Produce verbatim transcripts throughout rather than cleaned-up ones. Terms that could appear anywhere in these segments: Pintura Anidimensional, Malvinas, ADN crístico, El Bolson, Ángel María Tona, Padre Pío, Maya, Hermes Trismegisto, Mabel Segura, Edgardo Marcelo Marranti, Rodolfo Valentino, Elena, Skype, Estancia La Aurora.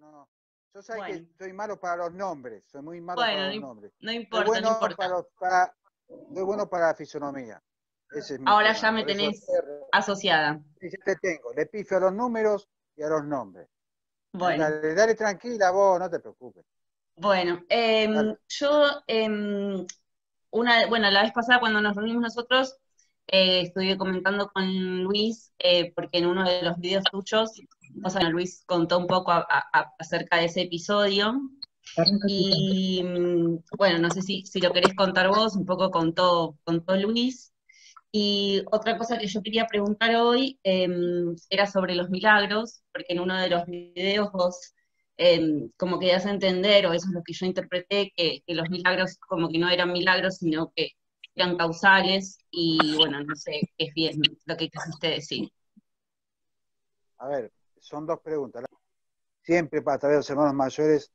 yo no... Yo sé bueno. que soy malo para los nombres, soy muy malo bueno, para los nombres. No importa, bueno no importa. Para los, para, soy bueno para la fisonomía. Ese es mi Ahora tema. Ya me tenés asociada. Sí, ya te tengo, le pifio a los números y a los nombres. Bueno. Dale, dale tranquila vos, no te preocupes. Bueno, eh, yo, eh, una, bueno, la vez pasada cuando nos reunimos nosotros, eh, estuve comentando con Luis, eh, porque en uno de los videos tuyos, o sea, Luis contó un poco a, a, a acerca de ese episodio, y bueno, no sé si, si lo querés contar vos, un poco contó, contó Luis, y otra cosa que yo quería preguntar hoy eh, era sobre los milagros, porque en uno de los videos vos... Eh, como que das a entender, o eso es lo que yo interpreté, que, que los milagros como que no eran milagros, sino que eran causales, y bueno, no sé qué es bien lo que quisiste decir. A ver, son dos preguntas. Siempre a través de los hermanos mayores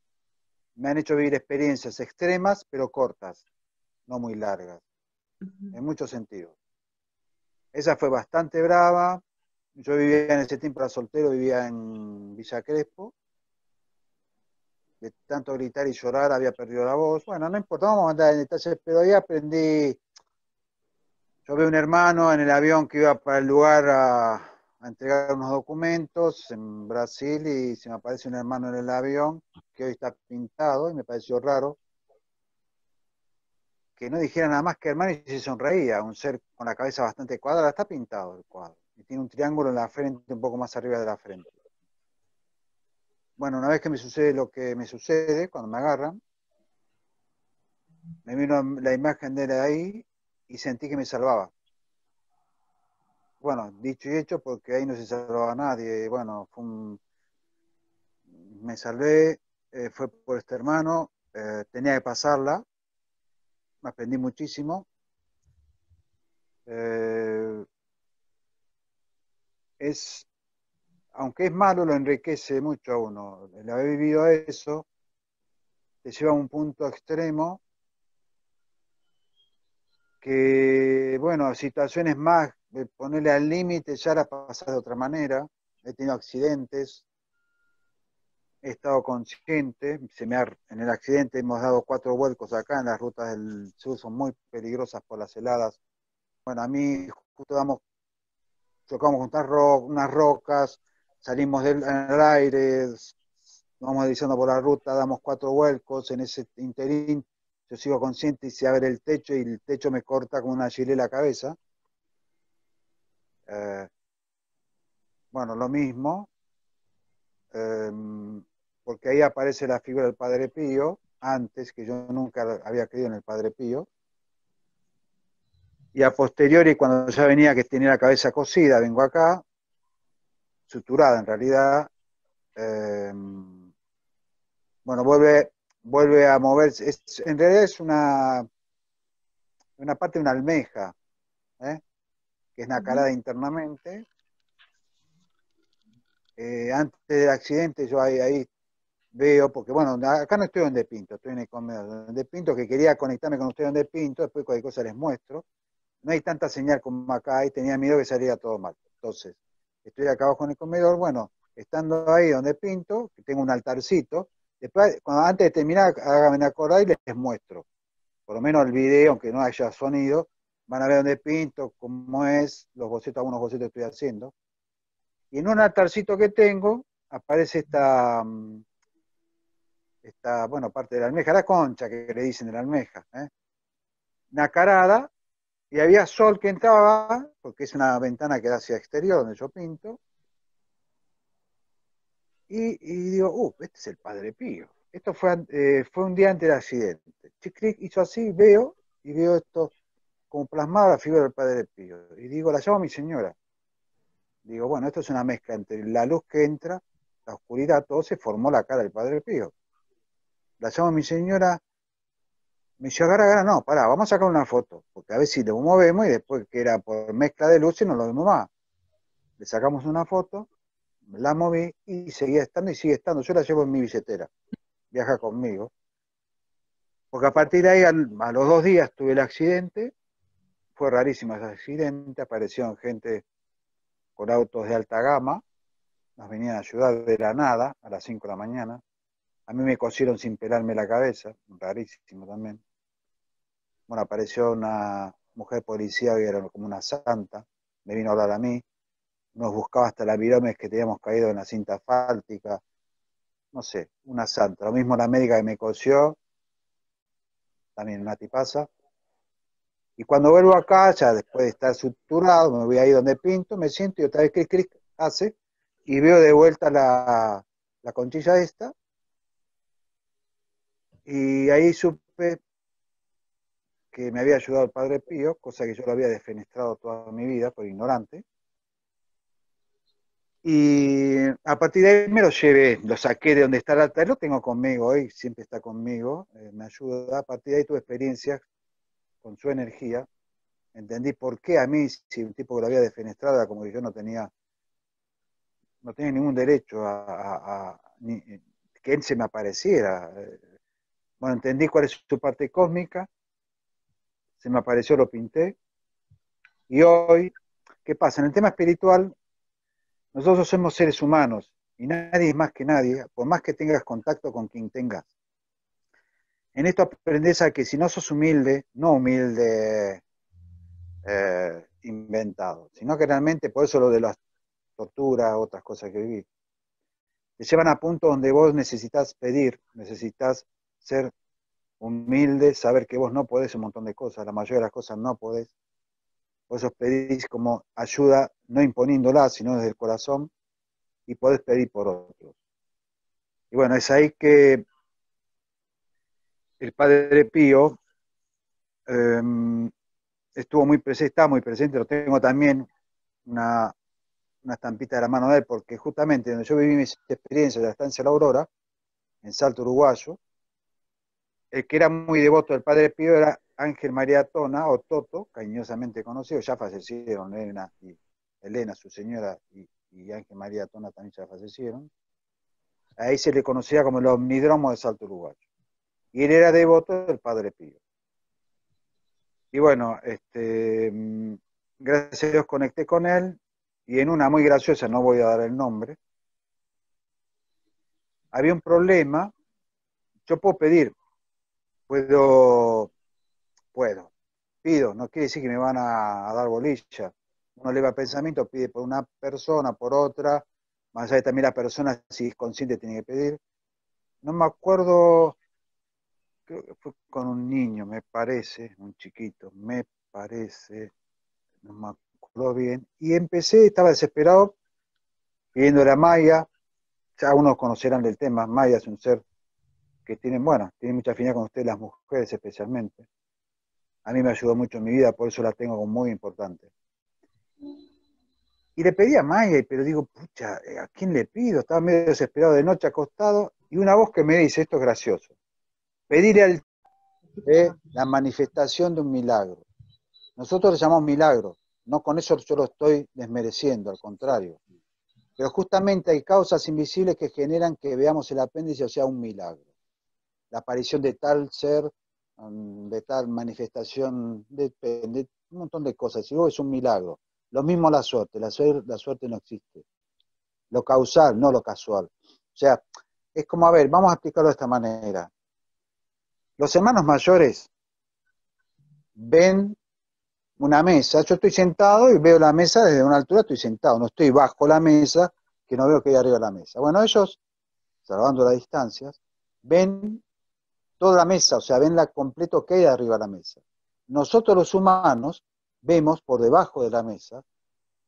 me han hecho vivir experiencias extremas, pero cortas, no muy largas, uh-huh. en muchos sentidos. Esa fue bastante brava, yo vivía en ese tiempo, era soltero, vivía en Villa Crespo, de tanto gritar y llorar había perdido la voz. Bueno, no importa, vamos a andar en detalles, pero ahí aprendí. Yo vi a un hermano en el avión que iba para el lugar a, a entregar unos documentos en Brasil y se me aparece un hermano en el avión que hoy está pintado y me pareció raro que no dijera nada más que hermano y se sonreía, un ser con la cabeza bastante cuadrada, está pintado el cuadro y tiene un triángulo en la frente, un poco más arriba de la frente. Bueno, una vez que me sucede lo que me sucede, cuando me agarran, me vino la imagen de él ahí y sentí que me salvaba. Bueno, dicho y hecho, porque ahí no se salvaba nadie. Bueno, fue un... me salvé, eh, fue por este hermano, eh, tenía que pasarla, me aprendí muchísimo. Eh, es... Aunque es malo, lo enriquece mucho a uno. El haber vivido eso te lleva a un punto extremo que, bueno, situaciones más, ponerle al límite ya la pasas de otra manera. He tenido accidentes, he estado consciente, se me ha, en el accidente hemos dado cuatro vuelcos acá, en las rutas del sur son muy peligrosas por las heladas. Bueno, a mí justo damos, chocamos contra ro- unas rocas, salimos del aire, vamos deslizando por la ruta, damos cuatro vuelcos, en ese interín yo sigo consciente y se abre el techo y el techo me corta con una gilet la cabeza. Eh, bueno, lo mismo, eh, porque ahí aparece la figura del Padre Pío, antes que yo nunca había creído en el Padre Pío, y a posteriori cuando ya venía que tenía la cabeza cosida, vengo acá, suturada en realidad, eh, bueno, vuelve, vuelve a moverse, es, en realidad es una, una parte de una almeja, ¿eh? que es nacarada internamente. Eh, antes del accidente yo ahí, ahí veo, porque bueno, acá no estoy donde pinto, estoy en el comedor donde pinto, que quería conectarme con ustedes donde pinto, después cualquier cosa les muestro, no hay tanta señal como acá, y tenía miedo que saliera todo mal, entonces... Estoy acá abajo en el comedor, bueno, estando ahí donde pinto, que tengo un altarcito, después, cuando, antes de terminar, háganme acordar y les muestro, por lo menos el video, aunque no haya sonido, van a ver donde pinto, cómo es, los bocetos, algunos bocetos estoy haciendo, y en un altarcito que tengo, aparece esta, esta bueno, parte de la almeja, la concha que le dicen de la almeja, ¿eh? nacarada, y había sol que entraba, porque es una ventana que da hacia exterior, donde yo pinto, y, y digo, uh, este es el Padre Pío. Esto fue, eh, fue un día antes del accidente. Chic-clic hizo así, veo, y veo esto como plasmada la figura del Padre Pío. Y digo, la llamo a mi señora. Digo, bueno, esto es una mezcla entre la luz que entra, la oscuridad, todo se formó la cara del Padre Pío. La llamo a mi señora... Me dice, agarra, agarra, no, pará, vamos a sacar una foto, porque a ver si lo movemos y después que era por mezcla de luces no lo vemos más. Le sacamos una foto, la moví y seguía estando y sigue estando. Yo la llevo en mi billetera, viaja conmigo. Porque a partir de ahí, a los dos días tuve el accidente, fue rarísimo ese accidente, aparecieron gente con autos de alta gama, nos venían a ayudar de la nada a las cinco de la mañana. A mí me cosieron sin pelarme la cabeza, rarísimo también. Bueno, apareció una mujer policía que era como una santa, me vino a hablar a mí, nos buscaba hasta la viromes que teníamos caído en la cinta asfáltica, no sé, una santa. Lo mismo la médica que me cosió, también una tipaza. Y cuando vuelvo acá, ya después de estar suturado, me voy ahí donde pinto, me siento y otra vez clic, clic, hace, y veo de vuelta la, la conchilla esta, y ahí supe que me había ayudado el Padre Pío, cosa que yo lo había defenestrado toda mi vida por ignorante, y a partir de ahí me lo llevé, lo saqué de donde está el altar, lo tengo conmigo hoy, siempre está conmigo, eh, me ayuda. A partir de ahí tuve experiencias con su energía, entendí por qué a mí, si un tipo que lo había defenestrado, era como que yo no tenía, no tenía ningún derecho a, a, a ni, que él se me apareciera. Bueno, entendí cuál es su parte cósmica, se me apareció, lo pinté, y hoy, ¿qué pasa? En el tema espiritual, nosotros somos seres humanos, y nadie es más que nadie, por más que tengas contacto con quien tengas. En esto aprendes a que si no sos humilde, no humilde eh, inventado, sino que realmente, por eso lo de las torturas, otras cosas que viví, te llevan a punto donde vos necesitas pedir, necesitas ser humilde, saber que vos no podés un montón de cosas, la mayoría de las cosas no podés, por eso pedís como ayuda, no imponiéndola, sino desde el corazón, y podés pedir por otros. Y bueno, es ahí que el Padre Pío eh, estuvo muy presente, está muy presente, lo tengo también, una, una estampita de la mano de él, porque justamente donde yo viví mis experiencias de la Estancia La Aurora, en Salta Uruguayo, el que era muy devoto del Padre Pío era Ángel María Tona, o Toto, cariñosamente conocido, ya fallecieron Elena, y, Elena su señora, y, y Ángel María Tona también ya fallecieron. Ahí se le conocía como el Omnidromo de Salta Uruguayo. Y él era devoto del Padre Pío. Y bueno, este, gracias a Dios conecté con él, y en una muy graciosa, no voy a dar el nombre, había un problema, yo puedo pedir, puedo, puedo, pido, no quiere decir que me van a, a dar bolilla, uno eleva pensamiento, pide por una persona, por otra, más allá de también la persona, si es consciente, tiene que pedir. No me acuerdo... Creo que fue con un niño, me parece, un chiquito, me parece, no me acuerdo bien. Y empecé, estaba desesperado, pidiéndole a Maya, ya unos conocerán del tema, Maya es un ser que tiene, bueno, tiene mucha afinidad con ustedes, las mujeres especialmente. A mí me ayudó mucho en mi vida, por eso la tengo como muy importante. Y le pedí a Maya, pero digo, pucha, ¿a quién le pido? Estaba medio desesperado de noche, acostado, y una voz que me dice, esto es gracioso, pedirle al eh, la manifestación de un milagro. Nosotros lo llamamos milagro, no con eso yo lo estoy desmereciendo, al contrario. Pero justamente hay causas invisibles que generan que veamos el apéndice, o sea, un milagro. La aparición de tal ser, de tal manifestación, depende de un montón de cosas. Si vos es un milagro, lo mismo la suerte, la suerte, la suerte no existe. Lo causal, no lo casual. O sea, es como, a ver, vamos a explicarlo de esta manera. Los hermanos mayores ven una mesa, yo estoy sentado y veo la mesa desde una altura, estoy sentado, no estoy bajo la mesa, que no veo que hay arriba de la mesa. Bueno, ellos, salvando las distancias, ven toda la mesa, o sea, ven la completo que hay arriba de la mesa. Nosotros los humanos vemos por debajo de la mesa,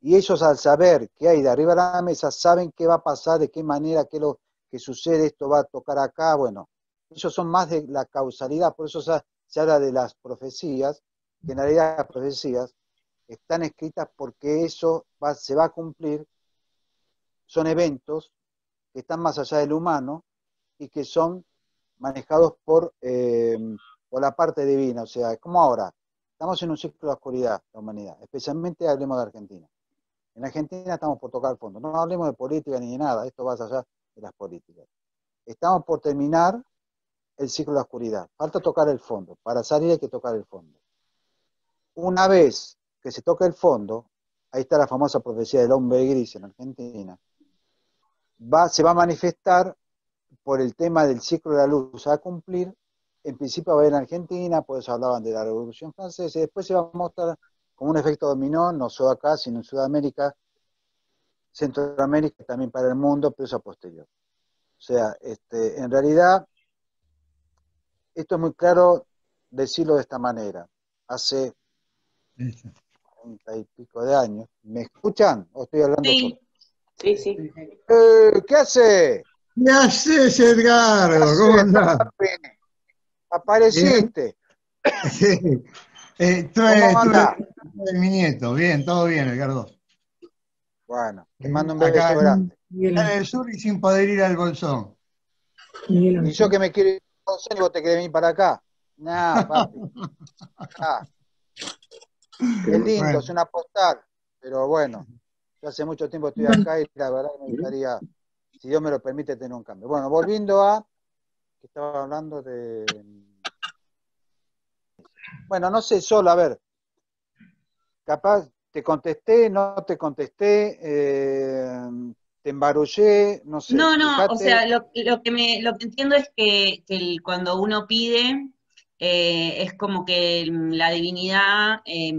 y ellos al saber que hay de arriba de la mesa, saben qué va a pasar, de qué manera, qué lo que sucede, esto va a tocar acá, bueno. Ellos son más de la causalidad, por eso se, se habla de las profecías, que en realidad las profecías están escritas porque eso va, se va a cumplir, son eventos que están más allá del humano y que son manejados por, eh, por la parte divina, o sea, como ahora, estamos en un ciclo de oscuridad, la humanidad, especialmente hablemos de Argentina. En Argentina estamos por tocar fondo, no hablemos de política ni de nada, esto va allá de las políticas. Estamos por terminar el ciclo de la oscuridad, falta tocar el fondo, para salir hay que tocar el fondo. Una vez que se toca el fondo, ahí está la famosa profecía del hombre gris en Argentina, va, se va a manifestar por el tema del ciclo de la luz a cumplir. En principio va a ir a Argentina, por eso hablaban de la Revolución Francesa, y después se va a mostrar como un efecto dominó, no solo acá, sino en Sudamérica, Centroamérica, también para el mundo, pero eso a posterior. O sea, este, en realidad, esto es muy claro decirlo de esta manera. Hace treinta y pico de años, ¿me escuchan? ¿O estoy hablando? Sí, sí, sí. Eh, ¿Qué hace? ¿Qué haces, Edgardo? ¿Cómo andás? Apareciste. Sí. Sí. Eh, tú eres, ¿Cómo andás? Tú eres mi nieto. Bien, todo bien, Edgardo. Bueno, te mando un beso grande. En el sur y sin poder ir al Bolsón. Y yo que me quiero ir al Bolsón y vos te querés venir para acá. Nah, papi. Ah. Qué lindo, bueno. Es una postal. Pero bueno, yo hace mucho tiempo estoy acá y la verdad me gustaría, si Dios me lo permite, tener un cambio. Bueno, volviendo a... que estaba hablando de... Bueno, no sé, solo, a ver. Capaz te contesté, no te contesté, eh, te embarullé, no sé. No, no, fíjate. O sea, lo, lo, que me, lo que entiendo es que, que el, cuando uno pide, eh, es como que la divinidad eh,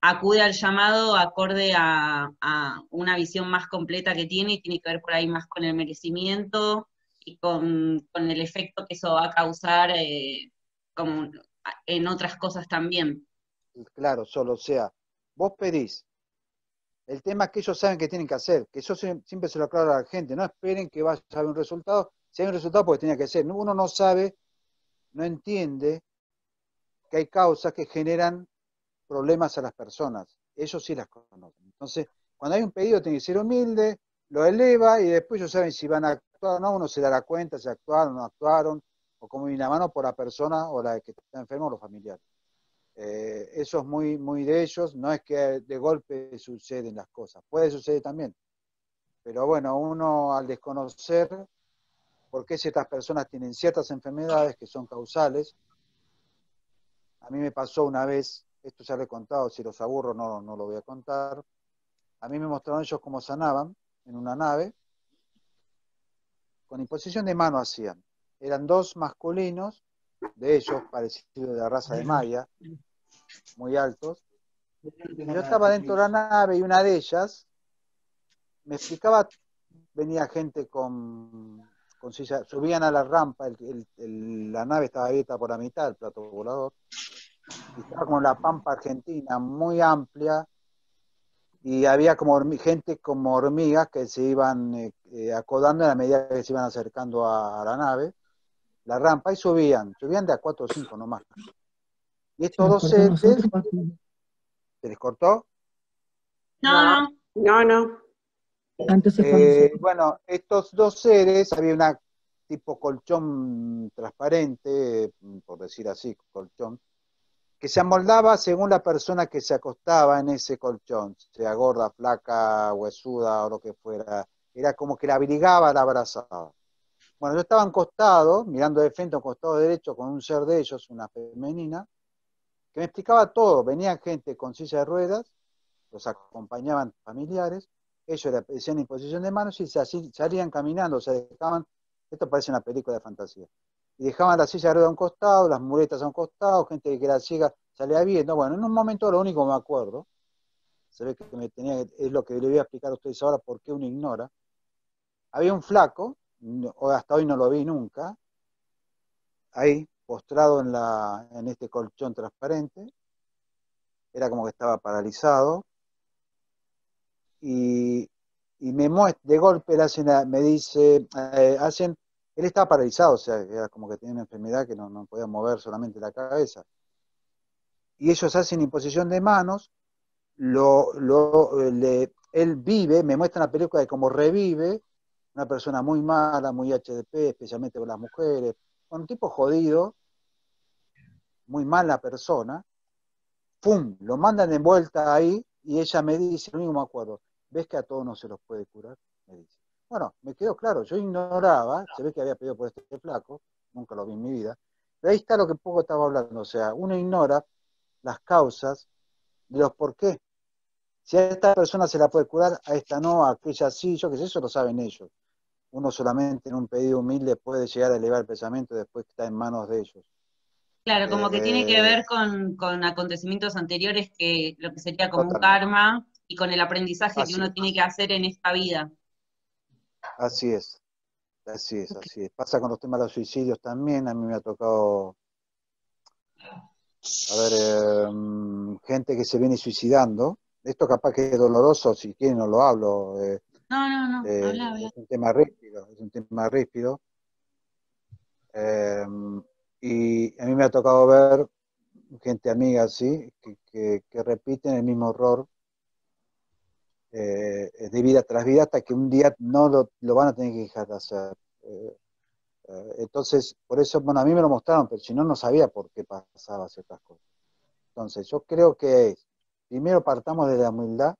acude al llamado acorde a, a una visión más completa que tiene, y tiene que ver por ahí más con el merecimiento, y con, con el efecto que eso va a causar eh, como en otras cosas también. Claro, solo, o sea, vos pedís. El tema es que ellos saben que tienen que hacer, que yo siempre se lo aclaro a la gente, no esperen que vaya a haber un resultado, si hay un resultado porque tenía que ser. Uno no sabe, no entiende que hay causas que generan problemas a las personas. Ellos sí las conocen. Entonces, cuando hay un pedido tiene que ser humilde, lo eleva y después ellos saben si van a actuar o no, uno se dará cuenta si actuaron o no actuaron, o como viene la mano por la persona o la que está enferma o los familiares. Eh, eso es muy, muy de ellos, no es que de golpe suceden las cosas, puede suceder también. Pero bueno, uno al desconocer por qué ciertas personas tienen ciertas enfermedades que son causales, a mí me pasó una vez, esto ya lo he contado, si los aburro no, no lo voy a contar, a mí me mostraron ellos cómo sanaban en una nave, con imposición de mano hacían, eran dos masculinos, de ellos, parecidos de la raza de Maya, muy altos. Yo estaba dentro de la nave y una de ellas me explicaba, venía gente con, con silla, subían a la rampa, el, el, el, la nave estaba abierta por la mitad, el plato volador, y estaba como la pampa argentina, muy amplia, y había como gente como hormigas que se iban eh, eh, acodando a la medida que se iban acercando a, a la nave, la rampa, y subían, subían de a cuatro o cinco nomás. Y estos dos se, se, ¿se les cortó? No, no, no, no. Eh, bueno, estos dos seres, había una tipo colchón transparente, por decir así, colchón, que se amoldaba según la persona que se acostaba en ese colchón, sea gorda, flaca, huesuda o lo que fuera, era como que la abrigaba, la abrazaba. Bueno, yo estaba encostado, mirando de frente a un costado derecho con un ser de ellos, una femenina, que me explicaba todo. Venían gente con silla de ruedas, los acompañaban familiares, ellos le hacían imposición de manos y se así, salían caminando, se dejaban, esto parece una película de fantasía, y dejaban la silla de ruedas a un costado, las muletas a un costado, gente que era ciega salía viendo. Bueno, en un momento lo único que me acuerdo, se ve que me tenía, es lo que le voy a explicar a ustedes ahora por qué uno ignora, había un flaco, no, hasta hoy no lo vi nunca, ahí, postrado en, la, en este colchón transparente, era como que estaba paralizado, y, y me muestra, de golpe le hacen, me dice, eh, hacen, él estaba paralizado, o sea, era como que tenía una enfermedad que no, no podía mover solamente la cabeza, y ellos hacen imposición de manos, lo, lo, le, él vive, me muestra una película de cómo revive, una persona muy mala, muy H D P, especialmente con las mujeres, con un tipo jodido, muy mala persona, ¡pum! Lo mandan de vuelta ahí, y ella me dice, lo único que me acuerdo, ¿ves que a todos no se los puede curar? Me dice. Bueno, me quedó claro, yo ignoraba, se ve que había pedido por este flaco, nunca lo vi en mi vida, pero ahí está lo que poco estaba hablando, o sea, uno ignora las causas de los por qué. Si a esta persona se la puede curar, a esta no, a aquella sí, yo qué sé, eso lo saben ellos. Uno solamente en un pedido humilde puede llegar a elevar el pensamiento, después que está en manos de ellos. Claro, como eh, que tiene que ver con, con acontecimientos anteriores, que lo que sería como un karma, y con el aprendizaje así que uno tiene que hacer en esta vida. Así es, así es, así es. Pasa con los temas de los suicidios también, a mí me ha tocado... A ver, eh, gente que se viene suicidando, esto capaz que es doloroso, si quieren no lo hablo. Eh, no, no, no, eh, habla, habla. Es un tema ríspido, es un tema ríspido. Eh, y a mí me ha tocado ver gente amiga así, que, que, que repiten el mismo error eh, de vida tras vida, hasta que un día no lo, lo van a tener que dejar de hacer. Eh, Entonces, por eso, bueno, a mí me lo mostraron, pero si no, no sabía por qué pasaba ciertas cosas. Entonces, yo creo que es, primero partamos de la humildad,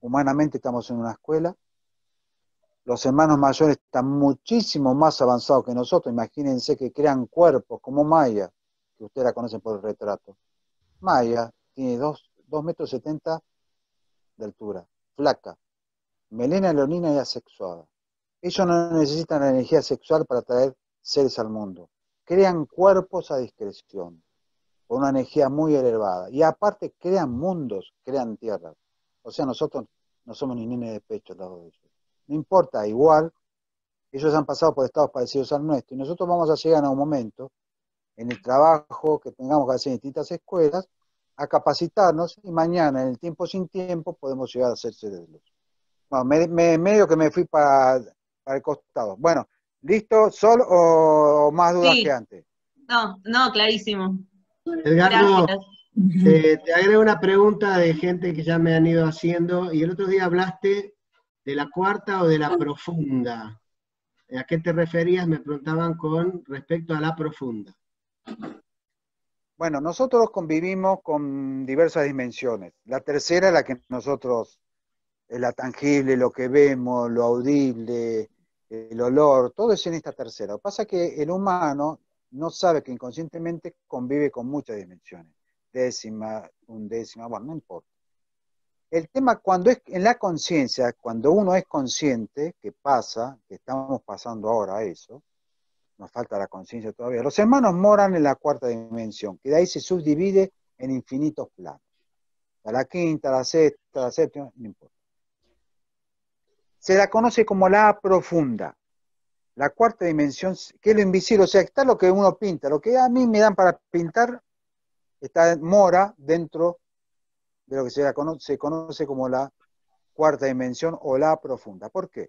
humanamente estamos en una escuela, los hermanos mayores están muchísimo más avanzados que nosotros, imagínense que crean cuerpos como Maya, que ustedes la conocen por el retrato. Maya tiene dos metros setenta de altura, flaca, melena leonina y asexuada. Ellos no necesitan la energía sexual para traer seres al mundo. Crean cuerpos a discreción, con una energía muy elevada. Y aparte crean mundos, crean tierras. O sea, nosotros no somos ni nenes de pecho al lado de ellos. No importa, igual, ellos han pasado por estados parecidos al nuestro. Y nosotros vamos a llegar a un momento, en el trabajo que tengamos que hacer en distintas escuelas, a capacitarnos, y mañana, en el tiempo sin tiempo, podemos llegar a ser seres de luz. Bueno, me, me, medio que me fui para... al costado. Bueno, ¿listo, Sol, o más dudas sí. que antes? No, no, clarísimo. Edgardo, eh, te agrego una pregunta de gente que ya me han ido haciendo, y el otro día hablaste de la cuarta o de la profunda. ¿A qué te referías? Me preguntaban con respecto a la profunda. Bueno, nosotros convivimos con diversas dimensiones. La tercera es la que nosotros, la tangible, lo que vemos, lo audible, el olor, todo es en esta tercera. Lo que pasa es que el humano no sabe que inconscientemente convive con muchas dimensiones. Décima, undécima, bueno, no importa. El tema cuando es en la conciencia, cuando uno es consciente, que pasa, que estamos pasando ahora eso, nos falta la conciencia todavía. Los hermanos moran en la cuarta dimensión, que de ahí se subdivide en infinitos planos. A la quinta, a la sexta, a la séptima, no importa. Se la conoce como la profunda, la cuarta dimensión, que es lo invisible, o sea, está lo que uno pinta, lo que a mí me dan para pintar, está mora dentro de lo que se, la conoce, se conoce como la cuarta dimensión o la profunda. ¿Por qué?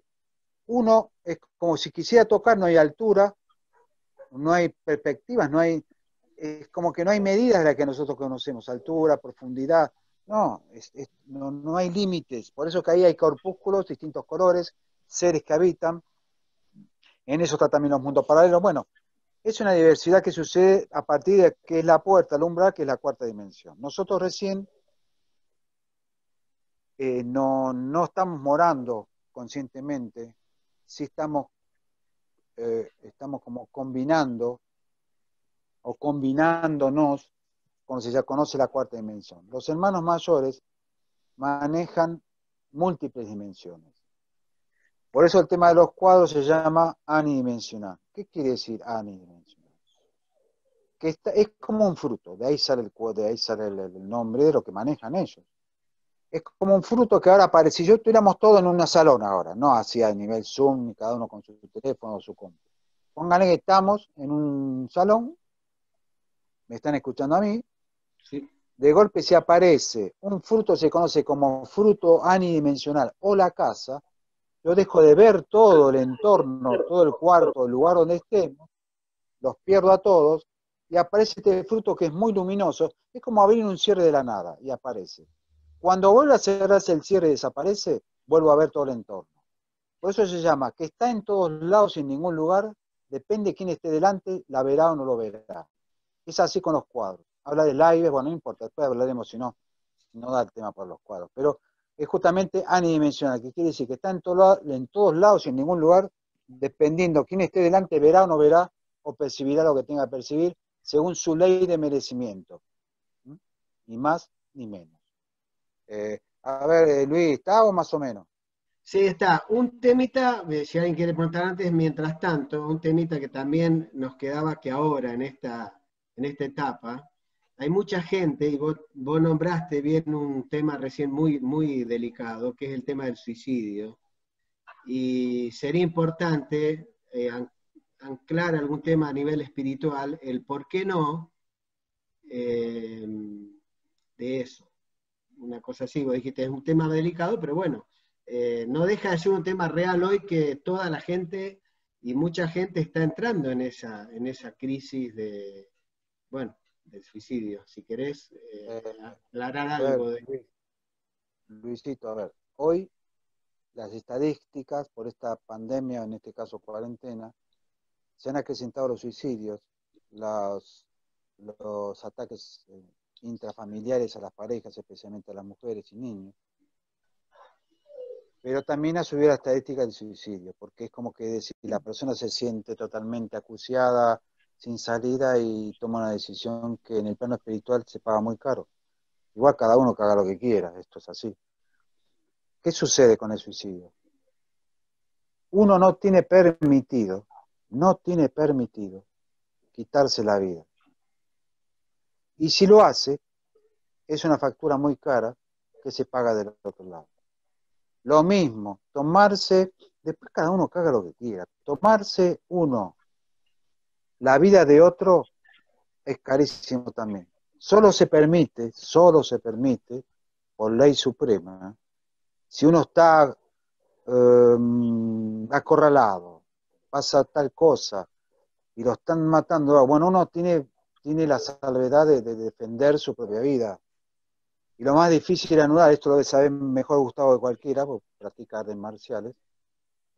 Uno es como si quisiera tocar, no hay altura, no hay perspectivas, no hay, es como que no hay medidas de las que nosotros conocemos, altura, profundidad. No, es, es, no, no hay límites, por eso que ahí hay corpúsculos, distintos colores, seres que habitan, en eso está también los mundos paralelos. Bueno, es una diversidad que sucede a partir de que es la puerta, el umbral, que es la cuarta dimensión. Nosotros recién eh, no, no estamos morando conscientemente, sí estamos, eh, estamos como combinando o combinándonos, cuando se ya conoce la cuarta dimensión. Los hermanos mayores manejan múltiples dimensiones. Por eso el tema de los cuadros se llama anidimensional. ¿Qué quiere decir anidimensional? Que está, es como un fruto, de ahí sale, el, de ahí sale el, el nombre de lo que manejan ellos. Es como un fruto que ahora aparece, si yo estuviéramos todos en un salón ahora, no así a nivel Zoom, ni cada uno con su teléfono o su compu. Pónganle que estamos en un salón, me están escuchando a mí, sí. De golpe se aparece un fruto, se conoce como fruto anidimensional o la casa, yo dejo de ver todo el entorno, todo el cuarto, el lugar donde estemos, los pierdo a todos, y aparece este fruto que es muy luminoso, es como abrir un cierre de la nada, y aparece. Cuando vuelve a cerrarse el cierre y desaparece, vuelvo a ver todo el entorno. Por eso se llama, que está en todos lados, en ningún lugar, depende de quién esté delante, la verá o no lo verá. Es así con los cuadros. Habla del aire, bueno, no importa, después hablaremos si no, no da el tema para los cuadros. Pero es justamente anidimensional, que quiere decir que está en, todo, en todos lados y en ningún lugar, dependiendo quién esté delante, verá o no verá, o percibirá lo que tenga que percibir, según su ley de merecimiento. ¿Mm? Ni más ni menos. Eh, A ver, eh, Luis, ¿está o más o menos? Sí, está. Un temita, si alguien quiere preguntar antes, mientras tanto, un temita que también nos quedaba que ahora, en esta, en esta etapa, hay mucha gente, y vos, vos nombraste bien un tema recién muy, muy delicado, que es el tema del suicidio, y sería importante eh, anclar algún tema a nivel espiritual, el por qué no eh, de eso. Una cosa así, vos dijiste, es un tema delicado, pero bueno, eh, no deja de ser un tema real hoy que toda la gente y mucha gente está entrando en esa, en esa crisis de, bueno, del suicidio. Si querés eh, aclarar algo. De... Luisito, a ver, hoy las estadísticas por esta pandemia, en este caso cuarentena, se han acrecentado los suicidios, los, los ataques eh, intrafamiliares a las parejas, especialmente a las mujeres y niños. Pero también ha subido la estadística del suicidio, porque es como que decir, la persona se siente totalmente acuciada, sin salida, y toma una decisión que en el plano espiritual se paga muy caro. Igual cada uno que haga lo que quiera, esto es así. ¿Qué sucede con el suicidio? Uno no tiene permitido, no tiene permitido quitarse la vida. Y si lo hace, es una factura muy cara que se paga del otro lado. Lo mismo, tomarse, después cada uno que haga lo que quiera, tomarse uno, la vida de otro es carísimo también. Solo se permite, solo se permite, por ley suprema, si uno está eh, acorralado, pasa tal cosa, y lo están matando, bueno, uno tiene... tiene la salvedad de, de defender su propia vida. Y lo más difícil de anular, esto lo debe saber mejor Gustavo de cualquiera, porque practica artes marciales,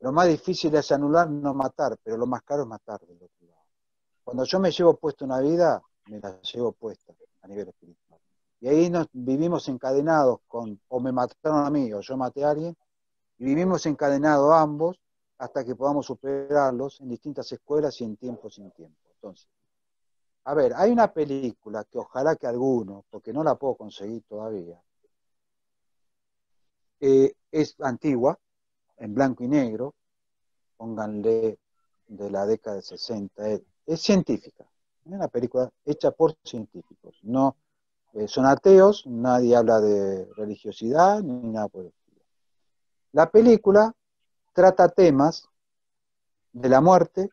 lo más difícil es anular, no matar, pero lo más caro es matar. Cuando yo me llevo puesta una vida, me la llevo puesta a nivel espiritual. Y ahí nos vivimos encadenados con, o me mataron a mí, o yo maté a alguien, y vivimos encadenados ambos hasta que podamos superarlos en distintas escuelas y en tiempo sin tiempo. Entonces, a ver, hay una película que ojalá que alguno, porque no la puedo conseguir todavía, eh, es antigua, en blanco y negro, pónganle de la década de sesenta, es, es científica, es una película hecha por científicos, no eh, son ateos, nadie habla de religiosidad, ni nada por el estilo. La película trata temas de la muerte,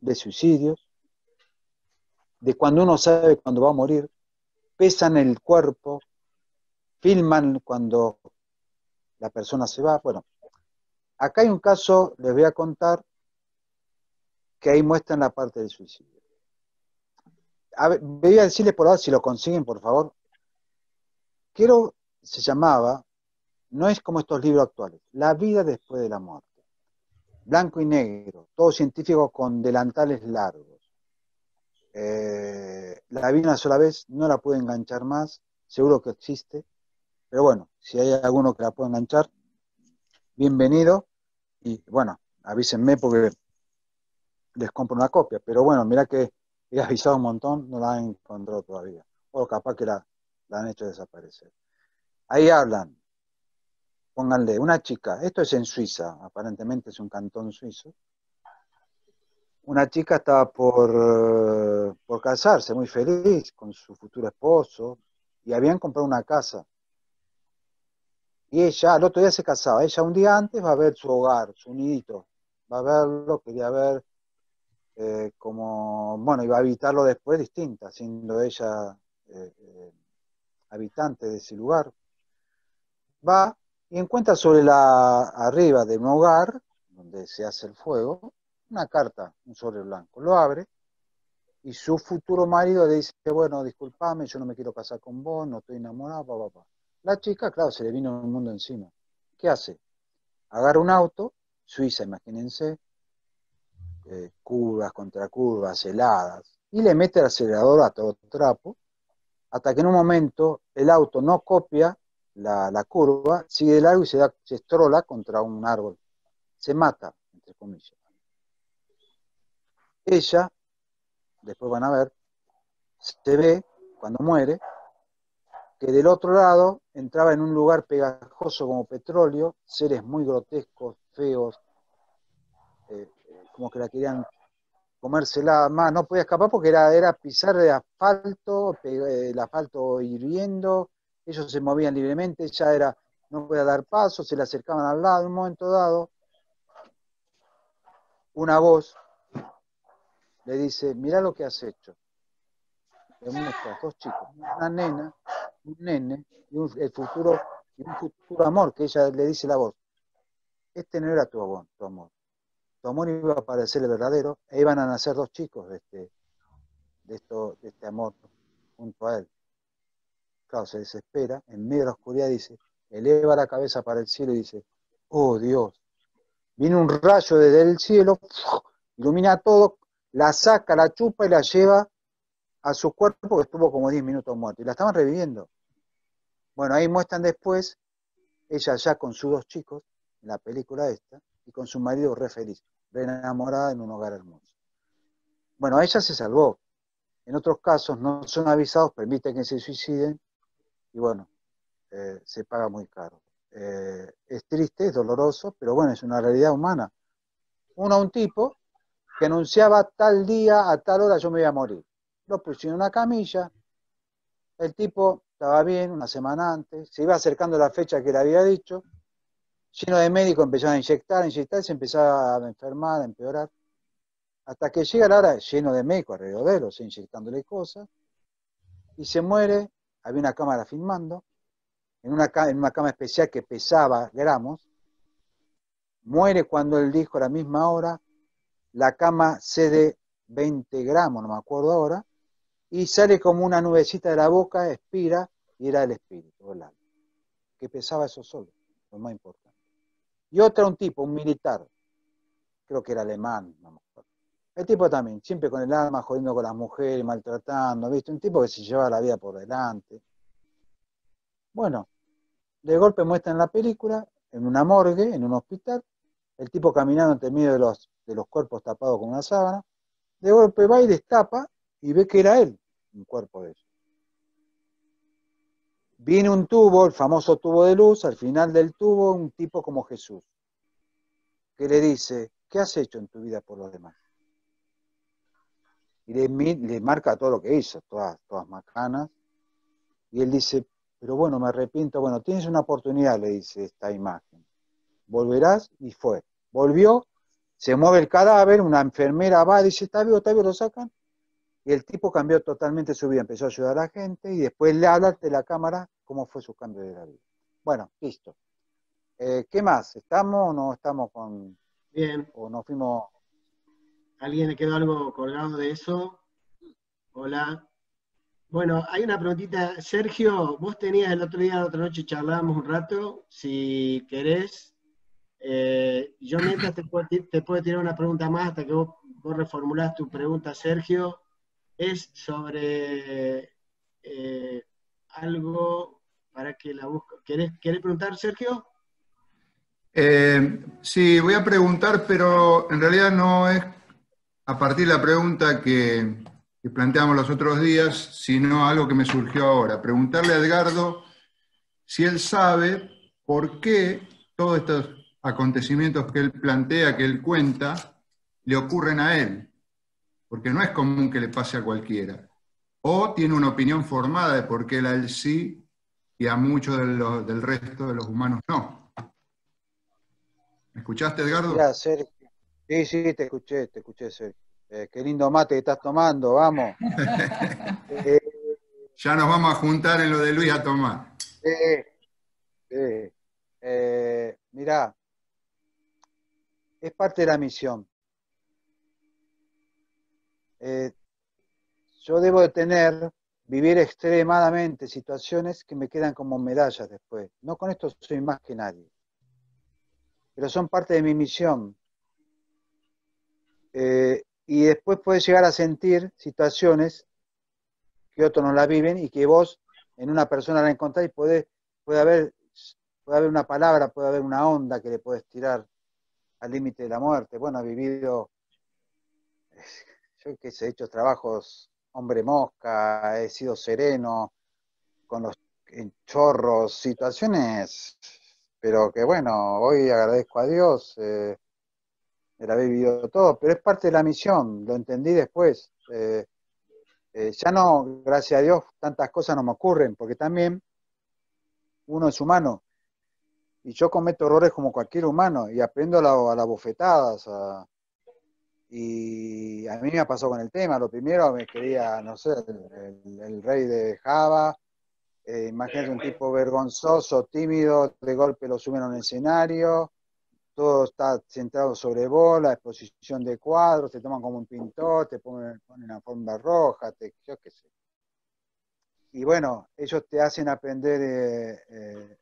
de suicidios, de cuando uno sabe cuándo va a morir, pesan el cuerpo, filman cuando la persona se va. Bueno, acá hay un caso, les voy a contar, que ahí muestran la parte del suicidio. A ver, voy a decirles por ahora, si lo consiguen, por favor. Quiero, se llamaba, no es como estos libros actuales, La vida después de la muerte. Blanco y negro, todo científico con delantales largos. Eh, la vi una sola vez, no la pude enganchar más, seguro que existe, pero bueno, si hay alguno que la pueda enganchar, bienvenido, y bueno, avísenme porque les compro una copia, pero bueno, mirá que he avisado un montón, no la han encontrado todavía, o capaz que la, la han hecho desaparecer. Ahí hablan, pónganle, una chica, esto es en Suiza, aparentemente es un cantón suizo. Una chica estaba por, por casarse, muy feliz, con su futuro esposo, y habían comprado una casa. Y ella, al otro día se casaba, ella un día antes va a ver su hogar, su nidito, va a verlo, quería ver eh, como, bueno, iba a habitarlo después distinta, siendo ella eh, eh, habitante de ese lugar. Va y encuentra sobre la, arriba de un hogar, donde se hace el fuego, una carta, un sobre blanco, lo abre y su futuro marido le dice, bueno, disculpame, yo no me quiero casar con vos, no estoy enamorada, papá, papá. La chica, claro, se le vino el mundo encima. ¿Qué hace? Agarra un auto, Suiza, imagínense, eh, curvas contra curvas, heladas, y le mete el acelerador a todo trapo, hasta que en un momento el auto no copia la, la curva, sigue de largo y se, da, se estrola contra un árbol. Se mata, entre comillas. Ella, después van a ver, se ve cuando muere, que del otro lado entraba en un lugar pegajoso como petróleo, seres muy grotescos, feos, eh, como que la querían comérsela más, no podía escapar porque era, era pisar el asfalto, el asfalto hirviendo, ellos se movían libremente, ya era, no podía dar paso, se le acercaban al lado, en un momento dado, una voz le dice, mirá lo que has hecho. Le muestra dos chicos, una nena, un nene, y un, el futuro, y un futuro amor, que ella le dice la voz. Este no era tu amor, tu amor. Tu amor iba a parecer el verdadero, e iban a nacer dos chicos de este, de esto, de este amor junto a él. Claro, se desespera, en medio de la oscuridad dice, eleva la cabeza para el cielo y dice, oh Dios, viene un rayo desde el cielo, ilumina todo, la saca, la chupa y la lleva a su cuerpo que estuvo como diez minutos muerto, y la estaban reviviendo. Bueno, ahí muestran después, ella ya con sus dos chicos, en la película esta, y con su marido re feliz, re enamorada en un hogar hermoso. Bueno, ella se salvó. En otros casos no son avisados, permiten que se suiciden, y bueno, eh, se paga muy caro. Eh, es triste, es doloroso, pero bueno, es una realidad humana. Uno a un tipo que anunciaba tal día, a tal hora yo me voy a morir. Lo pusieron en una camilla, el tipo estaba bien una semana antes, se iba acercando la fecha que le había dicho, lleno de médicos empezaron a inyectar, a inyectar, se empezaba a enfermar, a empeorar, hasta que llega la hora lleno de médicos alrededor de él, o sea, inyectándole cosas, y se muere, había una cámara filmando, en una, en una cama especial que pesaba gramos, muere cuando él dijo a la misma hora, la cama cede veinte gramos, no me acuerdo ahora, y sale como una nubecita de la boca, expira, y era el espíritu volando, que pesaba eso solo, lo más importante. Y otra, un tipo, un militar, creo que era alemán, no me acuerdo. El tipo también, siempre con el alma, jodiendo con las mujeres, maltratando, ¿viste? Un tipo que se llevaba la vida por delante. Bueno, de golpe muestran la película, en una morgue, en un hospital, el tipo caminando entre medio de los, de los cuerpos tapados con una sábana, de golpe va y destapa y ve que era él, un cuerpo de ellos. Viene un tubo, el famoso tubo de luz, al final del tubo un tipo como Jesús, que le dice, ¿qué has hecho en tu vida por los demás? Y le, le marca todo lo que hizo, todas, todas macanas, y él dice, pero bueno, me arrepiento, bueno, tienes una oportunidad, le dice esta imagen, volverás, y fue, volvió. Se mueve el cadáver, una enfermera va, dice, está vivo, está vivo, lo sacan. Y el tipo cambió totalmente su vida, empezó a ayudar a la gente y después le habla de la cámara cómo fue su cambio de la vida. Bueno, listo. Eh, ¿Qué más? ¿Estamos o no estamos con...? Bien. ¿O nos fuimos...? ¿Alguien le quedó algo colgado de eso? Hola. Bueno, hay una preguntita. Sergio, vos tenías el otro día, la otra noche charlábamos un rato, si querés... Eh, yo mientras te puedo, te puedo tirar una pregunta más hasta que vos, vos reformulás tu pregunta, Sergio. Es sobre eh, algo para que la busco. ¿Querés, querés preguntar, Sergio? Eh, sí, voy a preguntar, pero en realidad no es a partir de la pregunta que, que planteamos los otros días, sino algo que me surgió ahora. Preguntarle a Edgardo si él sabe por qué todos estos acontecimientos que él plantea, que él cuenta, le ocurren a él, porque no es común que le pase a cualquiera, o tiene una opinión formada de por qué él a él sí y a muchos de los, del resto de los humanos no. ¿Me escuchaste, Edgardo? Mira, Sergio. Sí, sí, te escuché, te escuché, Sergio. Eh, qué lindo mate que estás tomando, vamos. eh, ya nos vamos a juntar en lo de Luis a tomar. Eh, eh, eh, mirá, es parte de la misión. Eh, yo debo de tener, vivir extremadamente situaciones que me quedan como medallas después. No con esto soy más que nadie. Pero son parte de mi misión. Eh, y después puedes llegar a sentir situaciones que otros no la viven y que vos en una persona la encontrás y puede, puede, haber, puede haber una palabra, puede haber una onda que le puedes tirar al límite de la muerte. Bueno, ha vivido, yo que sé, he hecho trabajos hombre mosca, he sido sereno con los chorros, situaciones, pero que bueno, hoy agradezco a Dios eh, el haber vivido todo, pero es parte de la misión, lo entendí después. Eh, eh, ya no, gracias a Dios, tantas cosas no me ocurren, porque también uno es humano, y yo cometo errores como cualquier humano, y aprendo a, la, a las bofetadas, a, y a mí me pasó con el tema, lo primero me quería, no sé, el, el, el rey de Java, eh, imagínate un tipo vergonzoso, tímido, de golpe lo suben a un escenario, todo está centrado sobre vos, la exposición de cuadros, te toman como un pintor, te ponen, ponen una forma roja, te, yo qué sé. Y bueno, ellos te hacen aprender eh, eh,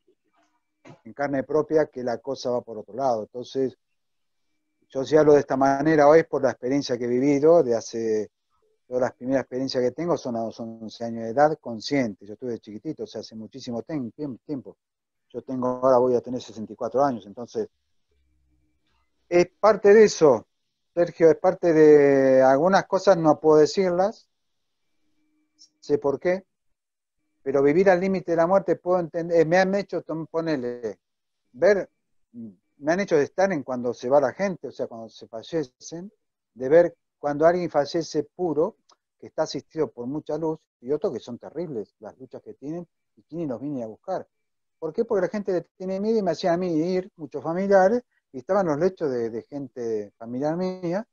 en carne propia que la cosa va por otro lado. Entonces, yo si hablo de esta manera hoy es por la experiencia que he vivido, de hace, todas las primeras experiencias que tengo son a los once años de edad, consciente. Yo estuve chiquitito, o sea, hace muchísimo tiempo. Yo tengo, ahora voy a tener sesenta y cuatro años, entonces, es parte de eso, Sergio, es parte de algunas cosas, no puedo decirlas, sé por qué, pero vivir al límite de la muerte puedo entender, me han hecho ponerle, ver, me han hecho de estar en cuando se va la gente, o sea, cuando se fallecen, de ver cuando alguien fallece puro, que está asistido por mucha luz, y otros que son terribles, las luchas que tienen, y quién los viene a buscar. ¿Por qué? Porque la gente tiene miedo y me hacía a mí ir, muchos familiares, y estaban los lechos de, de gente familiar mía,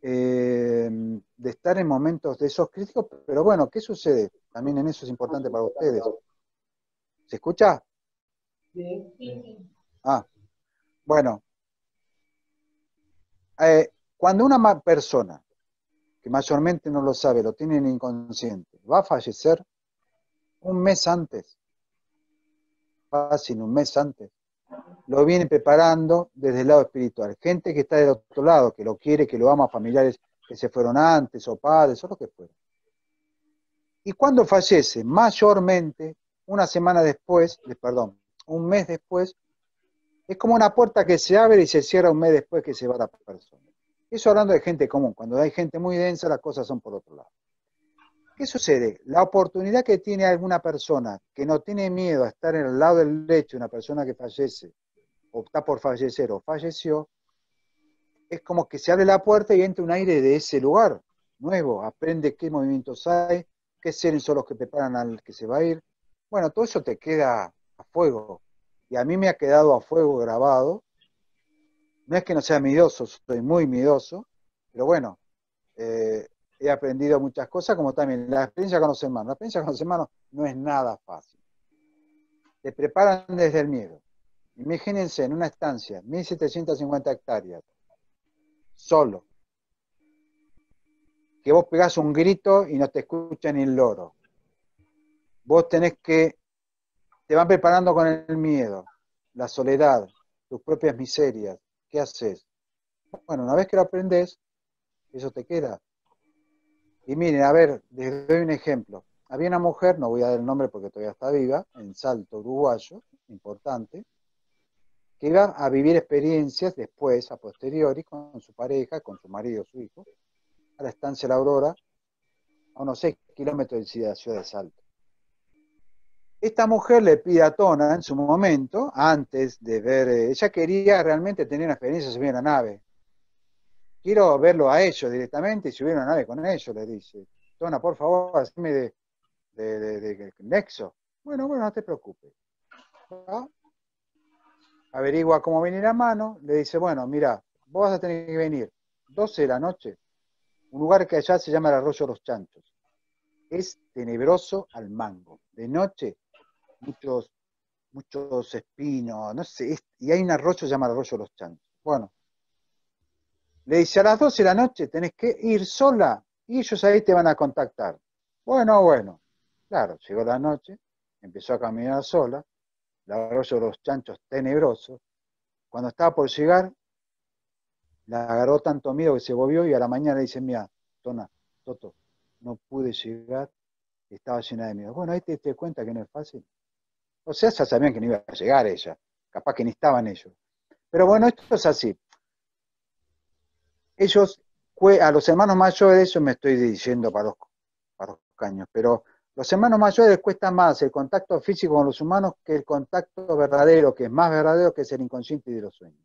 eh, de estar en momentos de esos críticos, pero bueno, ¿qué sucede? También en eso es importante para ustedes. ¿Se escucha? Sí. Ah, bueno. Eh, cuando una persona, que mayormente no lo sabe, lo tiene en inconsciente, va a fallecer un mes antes, fácil, un mes antes, lo viene preparando desde el lado espiritual. Gente que está del otro lado, que lo quiere, que lo ama, familiares que se fueron antes, o padres, o lo que fuera. Y cuando fallece, mayormente, una semana después, perdón, un mes después, es como una puerta que se abre y se cierra un mes después que se va la persona. Eso hablando de gente común. Cuando hay gente muy densa, las cosas son por otro lado. ¿Qué sucede? La oportunidad que tiene alguna persona que no tiene miedo a estar al lado del lecho, una persona que fallece, o está por fallecer, o falleció, es como que se abre la puerta y entra un aire de ese lugar nuevo, aprende qué movimientos hay, qué seres son los que preparan al que se va a ir. Bueno, todo eso te queda a fuego. Y a mí me ha quedado a fuego grabado. No es que no sea miedoso, soy muy miedoso, pero bueno, eh, he aprendido muchas cosas, como también la experiencia con los hermanos. La experiencia con los hermanos no es nada fácil. Te preparan desde el miedo. Imagínense en una estancia, mil setecientas cincuenta hectáreas, solo. Que vos pegás un grito y no te escucha ni el loro. Vos tenés que, te van preparando con el miedo, la soledad, tus propias miserias. ¿Qué haces? Bueno, una vez que lo aprendés, eso te queda. Y miren, a ver, les doy un ejemplo. Había una mujer, no voy a dar el nombre porque todavía está viva, en Salta Uruguayo, importante, que iba a vivir experiencias después, a posteriori, con su pareja, con su marido, su hijo, a la Estancia La Aurora, a unos seis kilómetros de la ciudad de Salta. Esta mujer le pide a Tona, en su momento, antes de ver, ella quería realmente tener una experiencia, subir a la nave. Quiero verlo a ellos directamente y subir a una nave con ellos, le dice. Tona, por favor, hazme de, de, de, de, de nexo. Bueno, bueno, no te preocupes. ¿Va? Averigua cómo venir a mano, le dice, bueno, mira, vos vas a tener que venir doce de la noche, un lugar que allá se llama el Arroyo de los Chanchos. Es tenebroso al mango. De noche, muchos, muchos espinos, no sé, es, y hay un arroyo que se llama el Arroyo de los Chanchos. Bueno. Le dice, a las doce de la noche tenés que ir sola, y ellos ahí te van a contactar. Bueno, bueno. Claro, llegó la noche, empezó a caminar sola, el Arroyo de los Chanchos tenebroso. Cuando estaba por llegar, la agarró tanto miedo que se volvió, y a la mañana le dice, mira, Tona, Toto, no pude llegar, estaba llena de miedo. Bueno, ahí te, te das cuenta que no es fácil. O sea, ya sabían que no iba a llegar ella, capaz que ni estaban ellos. Pero bueno, esto es así. Ellos, a los hermanos mayores, eso me estoy diciendo para los, para los caños, pero Los hermanos mayores cuesta más el contacto físico con los humanos que el contacto verdadero, que es más verdadero, que es el inconsciente y de los sueños.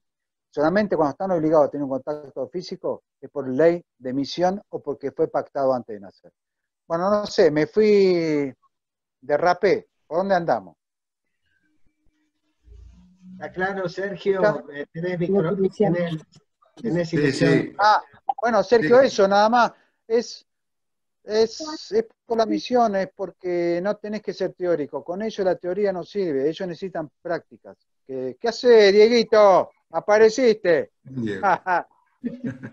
Solamente cuando están obligados a tener un contacto físico es por ley de misión o porque fue pactado antes de nacer. Bueno, no sé, me fui, derrapé. ¿Por dónde andamos? Está claro, Sergio. ¿Tenés micro? ¿Tenés, tenés sí, sí. Ah, bueno, Sergio, sí. Eso nada más. Es... Es, es por la misión, es porque no tenés que ser teórico. Con ellos la teoría no sirve, ellos necesitan prácticas. ¿Qué, qué hace, Dieguito? ¿Apareciste? Diego.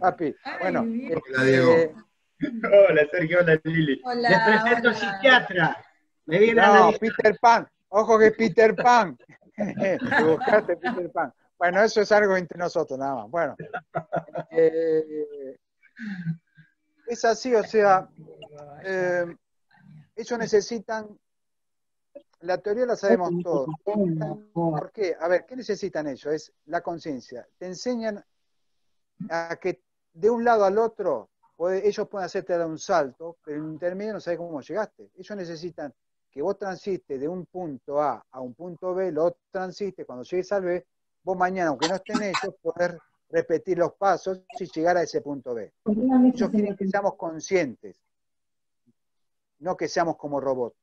Papi, bueno. Ay, eh, hola, Diego. Eh, hola, Sergio, hola, Lili. Hola, les presento hola. Psiquiatra. Me viene no, Peter Pan. Ojo que Peter Pan. Te buscaste Peter Pan. Bueno, eso es algo entre nosotros, nada más. Bueno. Eh, Es así, o sea, eh, ellos necesitan, la teoría la sabemos todos. ¿Por qué? A ver, ¿qué necesitan ellos? Es la conciencia. Te enseñan a que de un lado al otro, ellos pueden hacerte dar un salto, pero en el intermedio no sabes cómo llegaste. Ellos necesitan que vos transites de un punto A a un punto B, lo transites, cuando llegues al B, vos mañana, aunque no estén ellos, poder repetir los pasos y llegar a ese punto B. Ellos quieren que seamos conscientes, no que seamos como robots.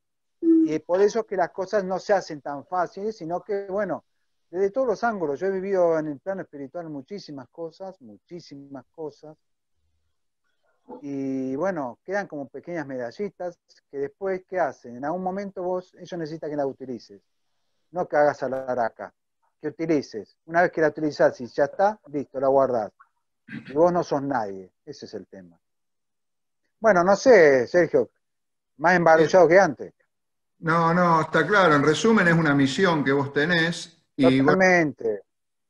Y por eso es que las cosas no se hacen tan fáciles, sino que, bueno, desde todos los ángulos. Yo he vivido en el plano espiritual muchísimas cosas, muchísimas cosas, y bueno, quedan como pequeñas medallitas que después, ¿qué hacen? En algún momento vos, ellos necesitan que las utilices, no que hagas a la araca. Que utilices. Una vez que la utilizás y ya está, listo, la guardás. Y vos no sos nadie. Ese es el tema. Bueno, no sé, Sergio, más embarullado que antes. No, no, está claro. En resumen, es una misión que vos tenés. Y, totalmente, bueno,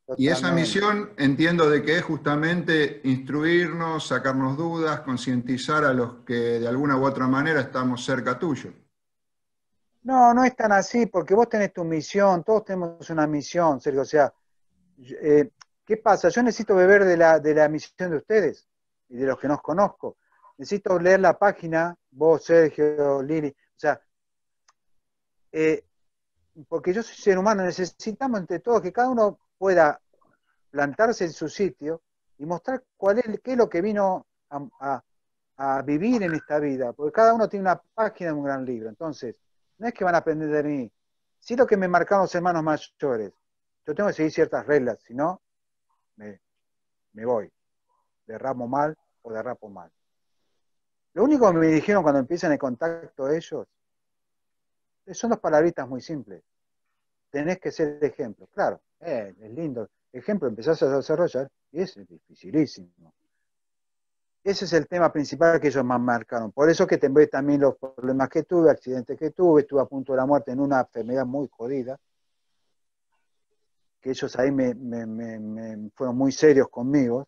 totalmente. Y esa misión entiendo de que es justamente instruirnos, sacarnos dudas, concientizar a los que de alguna u otra manera estamos cerca tuyo. No, no es tan así, porque vos tenés tu misión, todos tenemos una misión, Sergio. O sea, eh, ¿qué pasa? Yo necesito beber de la, de la misión de ustedes y de los que no conozco. Necesito leer la página, vos, Sergio, Lili, o sea, eh, porque yo soy ser humano, necesitamos entre todos que cada uno pueda plantarse en su sitio y mostrar cuál es, qué es lo que vino a, a, a vivir en esta vida, porque cada uno tiene una página de un gran libro, entonces... No es que van a aprender de mí. Sí, lo que me marcaron los hermanos mayores. Yo tengo que seguir ciertas reglas, si no, me, me voy. Derramo mal o derrapo mal. Lo único que me dijeron cuando empiezan el contacto ellos son dos palabritas muy simples. Tenés que ser ejemplo. Claro, eh, es lindo. Ejemplo, empezás a desarrollar y eso es dificilísimo. Ese es el tema principal que ellos más marcaron. Por eso que te ves también los problemas que tuve, accidentes que tuve, estuve a punto de la muerte en una enfermedad muy jodida, que ellos ahí me, me, me, me fueron muy serios conmigo.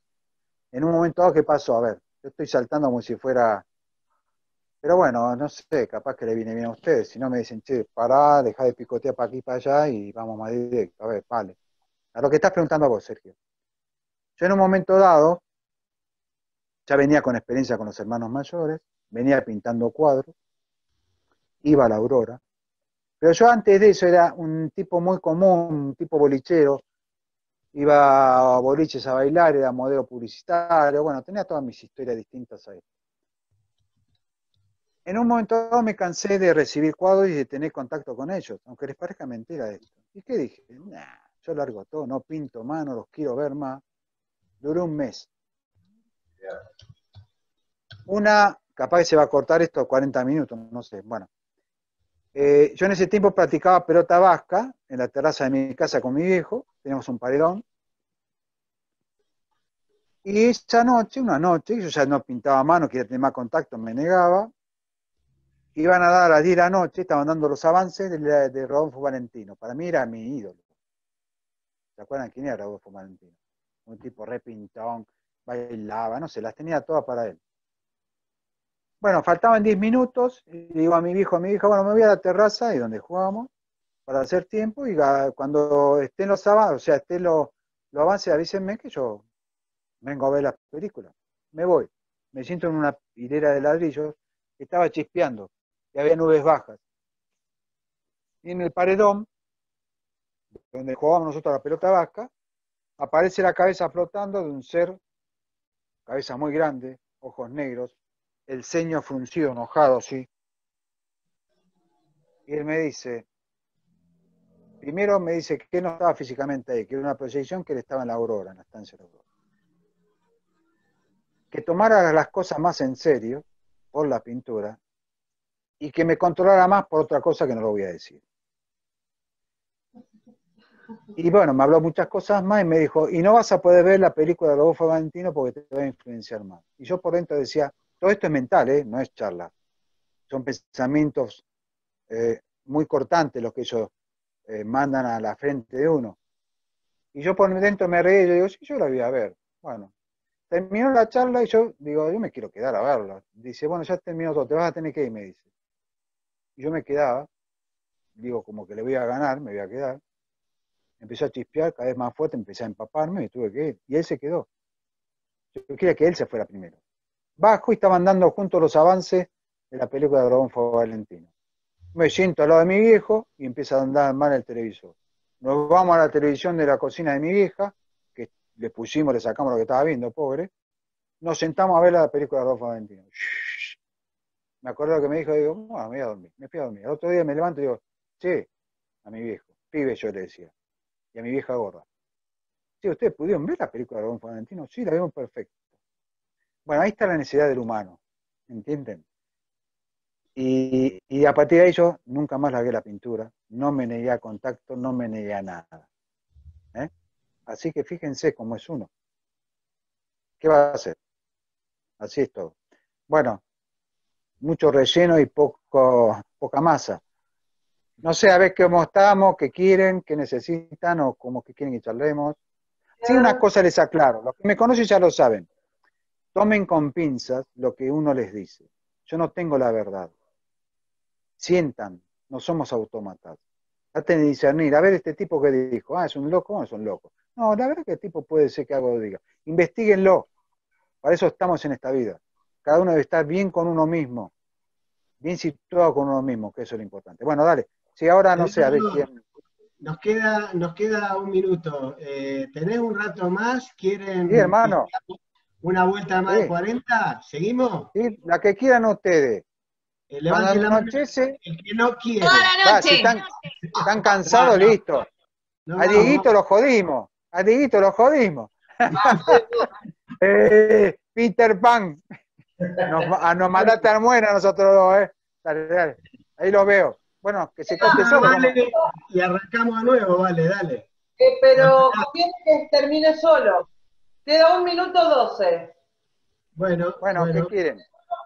En un momento dado, ¿qué pasó? A ver, yo estoy saltando como si fuera... Pero bueno, no sé, capaz que le viene bien a ustedes. Si no me dicen, che, pará, dejá de picotear para aquí y para allá y vamos más directo. A ver, vale. A lo que estás preguntando a vos, Sergio. Yo en un momento dado... Ya venía con experiencia con los hermanos mayores, venía pintando cuadros, iba a la Aurora. Pero yo antes de eso era un tipo muy común, un tipo bolichero, iba a boliches a bailar, era modelo publicitario, bueno, tenía todas mis historias distintas ahí. En un momento dado me cansé de recibir cuadros y de tener contacto con ellos, aunque les parezca mentira esto. ¿Y qué dije? Nah, yo largo todo, no pinto más, no los quiero ver más. Duró un mes. Una, capaz que se va a cortar esto cuarenta minutos, no sé, bueno. Eh, yo en ese tiempo practicaba pelota vasca en la terraza de mi casa con mi viejo, teníamos un paredón. Y esa noche, una noche, yo ya no pintaba más, no quería tener más contacto, me negaba. Iban a dar a las diez de la noche, estaban dando los avances de, la, de Rodolfo Valentino. Para mí era mi ídolo. ¿Se acuerdan quién era Rodolfo Valentino? Un tipo repintón. Bailaba, no sé, las tenía todas para él. Bueno, faltaban diez minutos, y le digo a mi viejo, a mi hija, bueno, me voy a la terraza, y donde jugamos, para hacer tiempo, y cuando estén los avances, o sea, estén los, los avances, avísenme que yo vengo a ver las películas. Me voy, me siento en una hilera de ladrillos, que estaba chispeando, y había nubes bajas. Y en el paredón, donde jugábamos nosotros la pelota vasca, aparece la cabeza flotando de un ser, cabeza muy grande, ojos negros, el ceño fruncido, enojado, sí. Y él me dice, primero me dice que no estaba físicamente ahí, que era una proyección, que él estaba en la Aurora, en la Estancia La Aurora. Que tomara las cosas más en serio por la pintura y que me controlara más por otra cosa que no lo voy a decir. Y bueno, me habló muchas cosas más y me dijo, y no vas a poder ver la película de Rodolfo Valentino porque te va a influenciar más. Y yo por dentro decía, todo esto es mental, ¿eh? No es charla. Son pensamientos eh, muy cortantes los que ellos eh, mandan a la frente de uno. Y yo por dentro me reí y yo digo, sí, yo la voy a ver. Bueno, terminó la charla y yo digo, yo me quiero quedar a verla. Dice, bueno, ya terminó todo, te vas a tener que ir, me dice. Y yo me quedaba, digo, como que le voy a ganar, me voy a quedar. Empezó a chispear cada vez más fuerte, empecé a empaparme y tuve que ir. Y él se quedó. Yo quería que él se fuera primero. Bajo y estaban dando juntos los avances de la película de Rodolfo Valentino. Me siento al lado de mi viejo y empieza a andar mal el televisor. Nos vamos a la televisión de la cocina de mi vieja, que le pusimos, le sacamos lo que estaba viendo, pobre. Nos sentamos a ver la película de Rodolfo Valentino. Shhh. Me acuerdo lo que me dijo, digo, bueno, me voy a dormir, me fui a dormir. Al otro día me levanto y digo, che, a mi viejo, pibe yo le decía. Y a mi vieja gorda. Sí, ¿ustedes pudieron ver la película de Rodolfo Valentino? Sí, la vimos perfecto. Bueno, ahí está la necesidad del humano, ¿entienden? Y, y a partir de ello, nunca más largué la pintura, no me negué a contacto, no me negué a nada. ¿Eh? Así que fíjense cómo es uno. ¿Qué va a hacer? Así es todo. Bueno, mucho relleno y poco, poca masa. No sé, a ver cómo estamos, qué quieren, qué necesitan o cómo que quieren que charlemos. Sí, una cosa les aclaro, los que me conocen ya lo saben. Tomen con pinzas lo que uno les dice. Yo no tengo la verdad. Sientan, no somos autómatas. Traten de discernir, a ver este tipo que dijo, ah, es un loco, no es un loco. No, la verdad es que el tipo puede ser que algo diga. Investíguenlo, para eso estamos en esta vida. Cada uno debe estar bien con uno mismo, bien situado con uno mismo, que eso es lo importante. Bueno, dale. Sí, ahora no sé, a ver quién... Nos queda, nos queda un minuto. Eh, ¿Tenés un rato más? ¿Quieren sí, hermano. Una vuelta más sí. de cuarenta? ¿Seguimos? Sí, la que quieran ustedes. Eh, levanten la mano el que no quiere. Toda la noche. Ah, si están, están cansados, no, no. listo. No, a Dieguito no. lo jodimos. A Dieguito lo jodimos. eh, Peter Pan. Nos, nos mandaste almuera nosotros dos, ¿eh? Dale, dale. Ahí lo veo. Bueno, que se contestó. Vale, y arrancamos de nuevo, vale, dale. Eh, pero conviene que termine solo. Queda un minuto doce. Bueno, bueno, bueno, ¿qué quieren?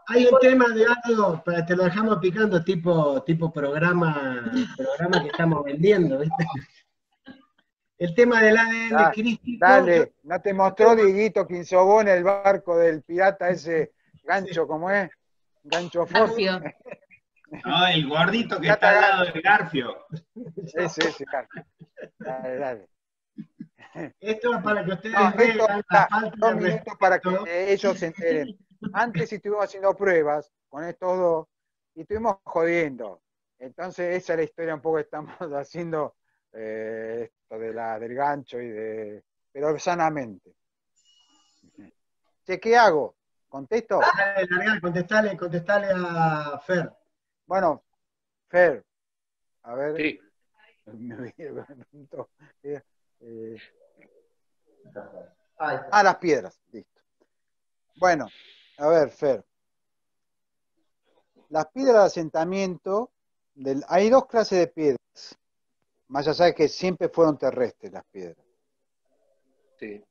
Hay un tema de algo, te lo dejamos picando, tipo, tipo programa, programa que estamos vendiendo, ¿viste? El tema del A D N crístico. Dale, ¿no te mostró Dieguito Quinzobón el barco del pirata ese gancho, sí. como es? Gancho fósil. No, el gordito que está al lado del Garfio. Ese, ese, Garfio. Dale, dale. Esto es para que ustedes no, vean la falta de respeto. Para que ellos se enteren. Antes estuvimos haciendo pruebas con estos dos y estuvimos jodiendo. Entonces esa es la historia un poco que estamos haciendo, eh, esto de la, del gancho y de... Pero sanamente. Che, ¿qué hago? ¿Contesto? Dale, dale, contestale, contestale a Fer. Bueno, Fer, a ver, sí. me preguntó, eh, eh. Ah, las piedras, listo. Bueno, a ver, Fer, las piedras de asentamiento, del, hay dos clases de piedras, más allá de que siempre fueron terrestres las piedras. Sí.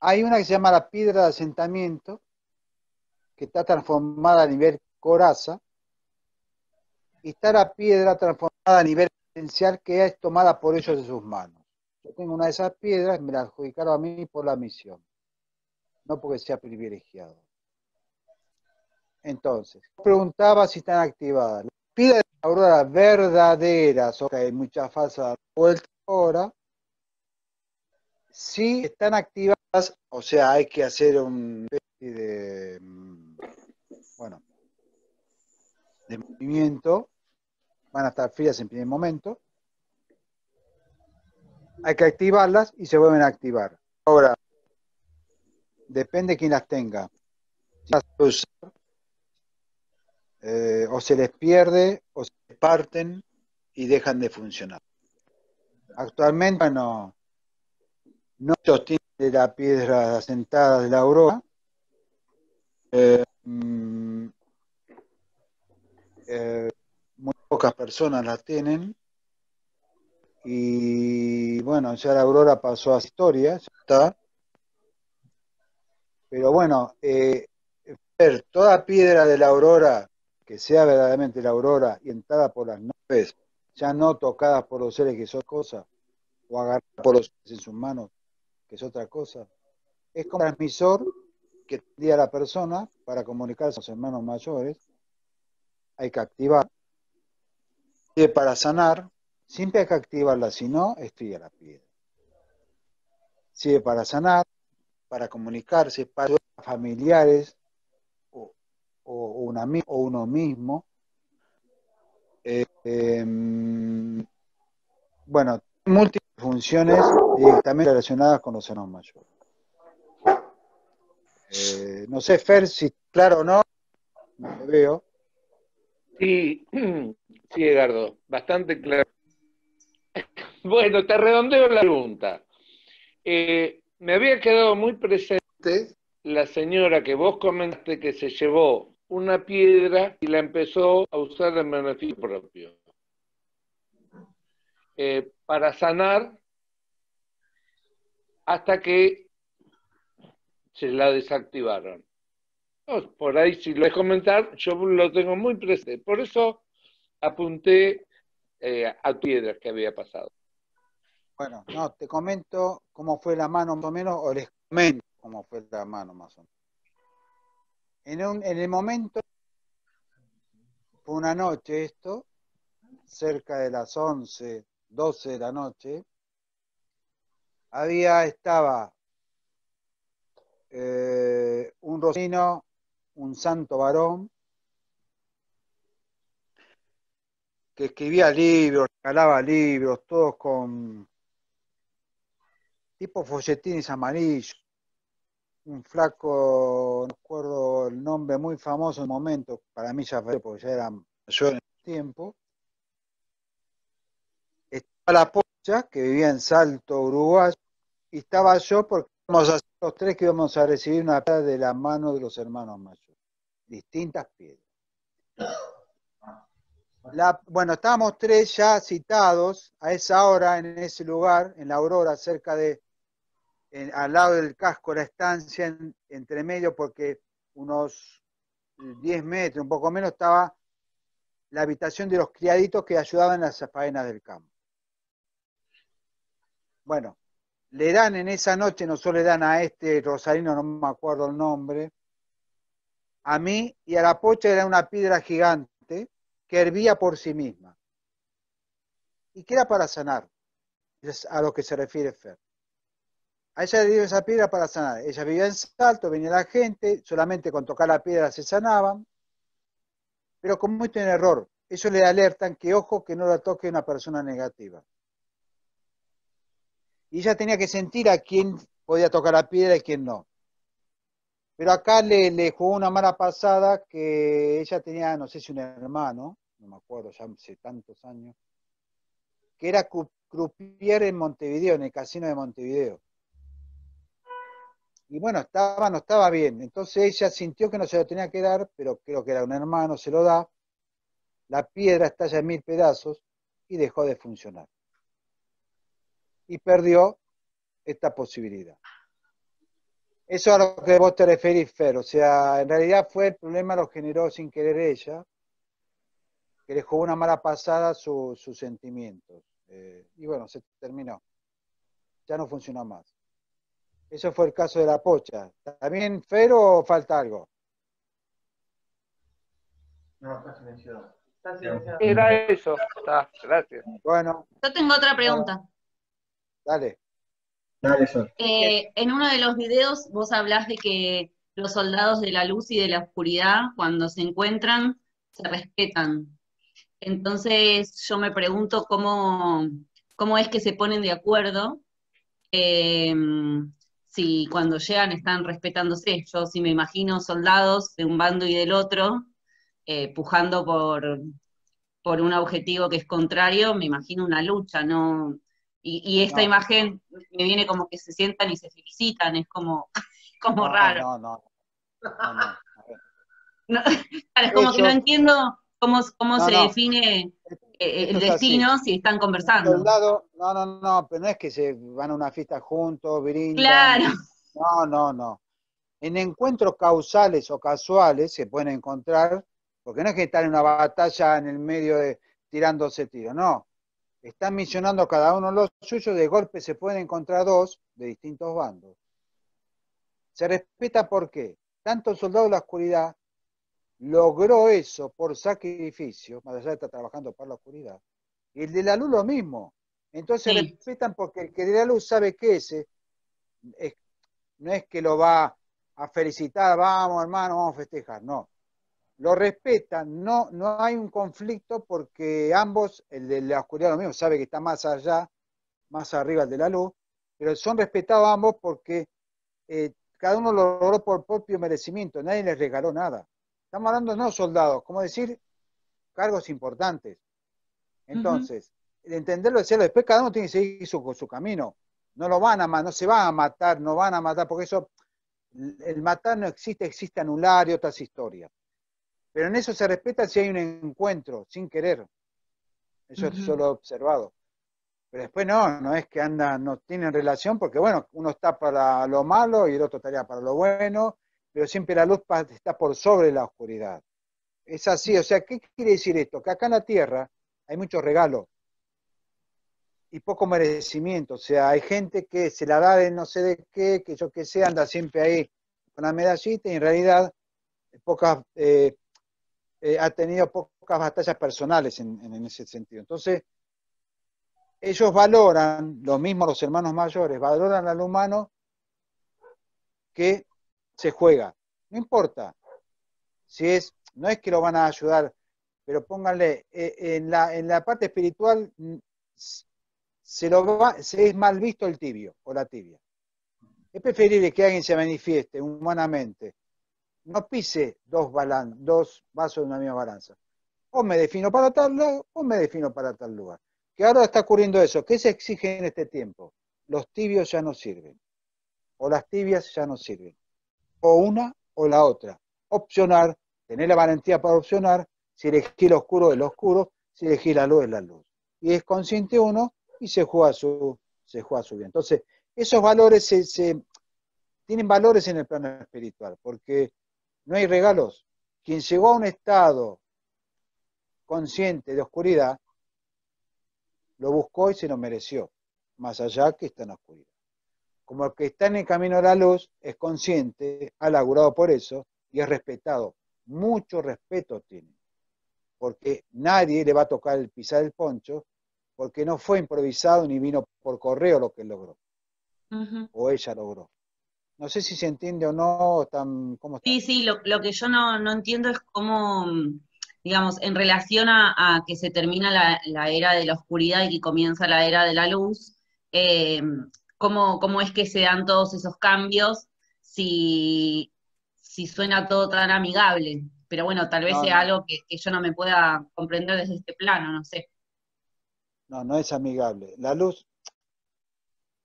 Hay una que se llama la piedra de asentamiento, que está transformada a nivel coraza, y está la piedra transformada a nivel esencial que es tomada por ellos de sus manos. Yo tengo una de esas piedras, me la adjudicaron a mí por la misión, no porque sea privilegiado. Entonces, preguntaba si están activadas. Las piedras de la Aurora verdaderas, o que hay muchas falsas vueltas ahora, sí están activadas, o sea, hay que hacer un especie de... bueno... de movimiento, van a estar frías en primer momento. Hay que activarlas y se vuelven a activar. Ahora, depende de quién las tenga. Si las puede usar, eh, o se les pierde, o se parten y dejan de funcionar. Actualmente, bueno, no sostiene la piedra asentada de la Aurora. Eh, eh, muy pocas personas las tienen. Y bueno, ya la Aurora pasó a historia, ya está. Pero bueno, eh, ver toda piedra de la Aurora, que sea verdaderamente la Aurora, y entrada por las nubes, ya no tocadas por los seres que es otra cosa, o agarradas por los seres en sus manos, que es otra cosa, es como un transmisor que tendría la persona para comunicarse a los hermanos mayores. Hay que activar. Y para sanar, siempre hay que activarla, si no, estría la piedra. Sirve para sanar, para comunicarse, para familiares o, o, o, una, o uno mismo. Eh, eh, bueno, múltiples funciones directamente relacionadas con los hermanos mayores. Eh, no sé, Fer, si claro o no, no te veo. Sí, sí, Edgardo, bastante claro. Bueno, te redondeo la pregunta. Eh, me había quedado muy presente la señora que vos comentaste que se llevó una piedra y la empezó a usar en beneficio propio. Eh, para sanar hasta que se la desactivaron. No, por ahí si lo voy a comentar, yo lo tengo muy presente. Por eso apunté eh, a piedras que había pasado. Bueno, no, te comento cómo fue la mano más o menos, o les comento cómo fue la mano más o menos. En, un, en el momento, fue una noche esto, cerca de las once, doce de la noche, había, estaba eh, un rosarino, un santo varón, que escribía libros, regalaba libros, todos con tipo folletines amarillos, un flaco, no recuerdo el nombre, muy famoso en el momento, para mí ya fue, porque ya era mayor en el tiempo. Estaba la Pocha, que vivía en Salto Uruguaya, y estaba yo, porque íbamos a ser los tres que íbamos a recibir una piedra de la mano de los hermanos mayores, distintas piedras. La, bueno, estábamos tres ya citados a esa hora, en ese lugar, en la Aurora, cerca de, en, al lado del casco de la estancia, en, entre medio, porque unos diez metros, un poco menos, estaba la habitación de los criaditos que ayudaban en las faenas del campo. Bueno, le dan en esa noche, no solo le dan a este rosarino, no me acuerdo el nombre, a mí y a la Pocha, era una piedra gigante, que hervía por sí misma, y que era para sanar, es a lo que se refiere Fer. A ella le dio esa piedra para sanar, ella vivía en Salto, venía la gente, solamente con tocar la piedra se sanaban, pero con mucho error, ellos le alertan que ojo que no la toque una persona negativa. Y ella tenía que sentir a quién podía tocar la piedra y quién no. Pero acá le, le jugó una mala pasada que ella tenía, no sé si un hermano, no me acuerdo, ya hace tantos años, que era croupier en Montevideo, en el casino de Montevideo. Y bueno, estaba, no estaba bien. Entonces ella sintió que no se lo tenía que dar, pero creo que era un hermano, se lo da. La piedra estalla en mil pedazos y dejó de funcionar. Y perdió esta posibilidad. Eso a lo que vos te referís, Fer, o sea, en realidad fue el problema, lo generó sin querer ella, que le jugó una mala pasada su, sus sentimientos. Eh, y bueno, se terminó. Ya no funcionó más. Eso fue el caso de la Pocha. ¿También, Fer, o falta algo? No, está silenciado. Está silenciado. Era eso. Está, gracias. Bueno. Yo tengo otra pregunta. Bueno. Dale. Eh, en uno de los videos vos hablás de que los soldados de la luz y de la oscuridad, cuando se encuentran, se respetan. Entonces yo me pregunto cómo, cómo es que se ponen de acuerdo, eh, si cuando llegan están respetándose. Yo sí me imagino soldados de un bando y del otro, eh, pujando por, por un objetivo que es contrario, me imagino una lucha, ¿no? Y, y esta no. imagen me viene como que se sientan y se felicitan, es como, como no, raro. No, no, no, no, no. No, es como eso, que no entiendo cómo, cómo no, se no. define el destino, es si están conversando. Soldado, no, no, no, pero no es que se van a una fiesta juntos, brindan. Claro. No, no, no. En encuentros causales o casuales se pueden encontrar, porque no es que están en una batalla en el medio de tirándose tiros, no. Están misionando cada uno los suyos, de golpe se pueden encontrar dos de distintos bandos. Se respeta porque tanto el soldado de la oscuridad logró eso por sacrificio, más allá de estar trabajando para la oscuridad, y el de la luz lo mismo. Entonces sí. respetan porque el que de la luz sabe que ese es, no es que lo va a felicitar, vamos hermano, vamos a festejar, no. Lo respetan, no, no hay un conflicto porque ambos, el de la oscuridad lo mismo, sabe que está más allá, más arriba el de la luz, pero son respetados ambos porque eh, cada uno lo logró por propio merecimiento, nadie les regaló nada. Estamos hablando no soldados, como decir, cargos importantes. Entonces, uh-huh. entenderlo de celo, después cada uno tiene que seguir su, su camino. No lo van a matar, no se van a matar, no van a matar, porque eso, el matar no existe, existe anular y otras historias. Pero en eso se respeta si hay un encuentro, sin querer. Eso uh-huh. solo he observado. Pero después no, no es que andan, no tienen relación, porque bueno, uno está para lo malo y el otro estaría para lo bueno, pero siempre la luz está por sobre la oscuridad. Es así, o sea, ¿qué quiere decir esto? Que acá en la Tierra hay muchos regalos y poco merecimiento, o sea, hay gente que se la da de no sé de qué, que yo qué sé, anda siempre ahí con la medallita y en realidad pocas, eh, eh, ha tenido pocas batallas personales en, en ese sentido. Entonces, ellos valoran, lo mismo los hermanos mayores, valoran al humano que se juega, no importa, si es, no es que lo van a ayudar, pero pónganle, eh, en, la, en la parte espiritual se, lo va, se es mal visto el tibio o la tibia. Es preferible que alguien se manifieste humanamente, no pise dos, balan, dos vasos de una misma balanza, o me defino para tal lado o me defino para tal lugar. Que ahora está ocurriendo eso, ¿qué se exige en este tiempo? Los tibios ya no sirven, o las tibias ya no sirven. O una o la otra. Opcionar, tener la valentía para opcionar, si elegí el oscuro es el oscuro, si elegí la luz es la luz. Y es consciente uno y se juega su, se juega su bien. Entonces, esos valores se, se, tienen valores en el plano espiritual, porque no hay regalos. Quien llegó a un estado consciente de oscuridad, lo buscó y se lo mereció, más allá que está en la oscuridad. Como el que está en el camino de la luz, es consciente, ha laburado por eso, y es respetado. Mucho respeto tiene. Porque nadie le va a tocar el pisar el poncho, porque no fue improvisado ni vino por correo lo que él logró. Uh-huh. O ella logró. No sé si se entiende o no. Tan, ¿cómo está? Sí, sí, lo, lo que yo no, no entiendo es cómo, digamos, en relación a, a que se termina la, la era de la oscuridad y que comienza la era de la luz, eh, Cómo, cómo es que se dan todos esos cambios, si, si suena todo tan amigable. Pero bueno, tal vez no, sea no. algo que, que yo no me pueda comprender desde este plano, no sé. No, no es amigable. La luz,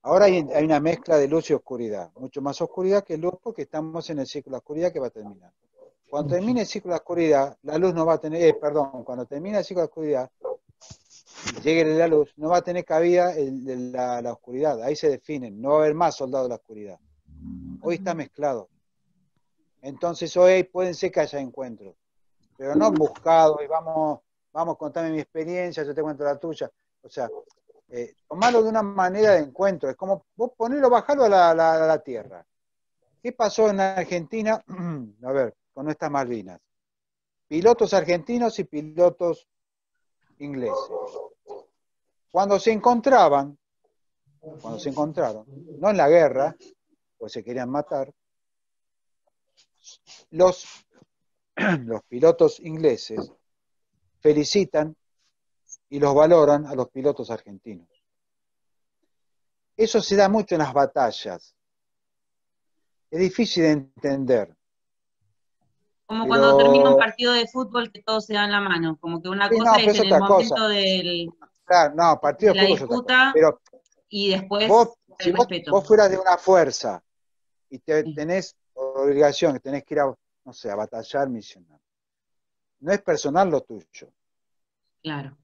ahora hay, hay una mezcla de luz y oscuridad, mucho más oscuridad que luz porque estamos en el ciclo de oscuridad que va a terminar. Cuando termine el ciclo de oscuridad, la luz no va a tener, eh, perdón, cuando termine el ciclo de oscuridad, llegue la luz, no va a tener cabida el, la, la oscuridad, ahí se definen, no va a haber más soldados de la oscuridad. Hoy está mezclado. Entonces hoy pueden ser que haya encuentros, pero no buscados, y vamos, vamos, contame mi experiencia, yo te cuento la tuya. O sea, eh, tomarlo de una manera de encuentro, es como vos ponerlo, bajarlo a la, la, a la tierra. ¿Qué pasó en Argentina? A ver, con nuestras Malvinas. Pilotos argentinos y pilotos ingleses. Cuando se encontraban, cuando se encontraron, no en la guerra, pues se querían matar, los, los pilotos ingleses felicitan y los valoran a los pilotos argentinos. Eso se da mucho en las batallas. Es difícil de entender. Como cuando pero... termina un partido de fútbol que todos se dan la mano. Como que una sí, cosa no, es en el momento cosa. del... Claro, no, partido de la disputa pero y después vos, el vos, respeto. Vos fueras de una fuerza y te, sí. tenés obligación, que tenés que ir a, no sé, a batallar, misionar. No es personal lo tuyo. Claro.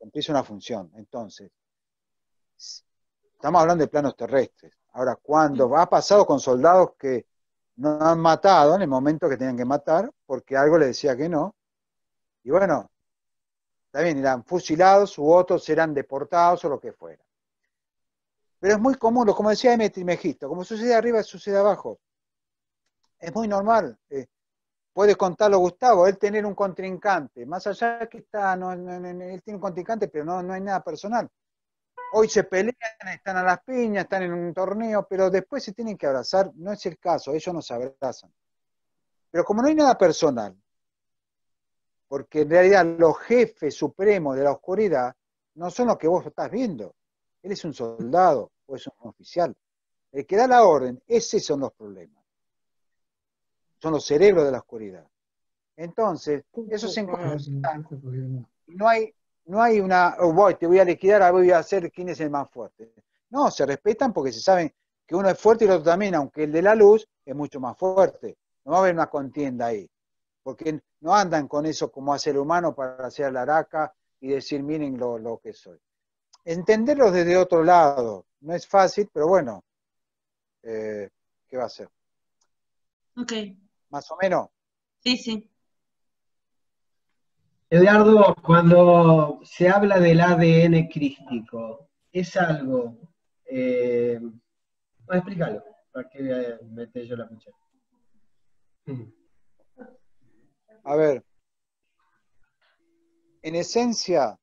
Empieza una función. Entonces, estamos hablando de planos terrestres. Ahora, cuando sí. ha pasado con soldados que no han matado en el momento que tenían que matar, porque algo les decía que no, y bueno, está bien, eran fusilados, u otros eran deportados, o lo que fuera. Pero es muy común, como decía Hermes Trismegisto, como sucede arriba, sucede abajo. Es muy normal. Eh, puede contarlo Gustavo, él tener un contrincante, más allá que está, no, no, no, él tiene un contrincante, pero no, no hay nada personal. Hoy se pelean, están a las piñas, están en un torneo, pero después se tienen que abrazar, no es el caso, ellos no se abrazan. Pero como no hay nada personal, porque en realidad los jefes supremos de la oscuridad no son los que vos estás viendo, él es un soldado o es un oficial. El que da la orden, esos son los problemas. Son los cerebros de la oscuridad. Entonces, eso se encuentra. No hay... No hay una, oh, voy, te voy a liquidar, ahora voy a hacer quién es el más fuerte. No, se respetan porque se saben que uno es fuerte y el otro también, aunque el de la luz es mucho más fuerte. No va a haber una contienda ahí. Porque no andan con eso como hace el humano para hacer la araca y decir, miren lo, lo que soy. Entenderlos desde otro lado. No es fácil, pero bueno, eh, ¿qué va a hacer? Ok. ¿Más o menos? Sí, sí. Eduardo, cuando se habla del A D N crístico, es algo... Eh, bueno, explícalo, para que mete yo la cuchara. A ver, en esencia,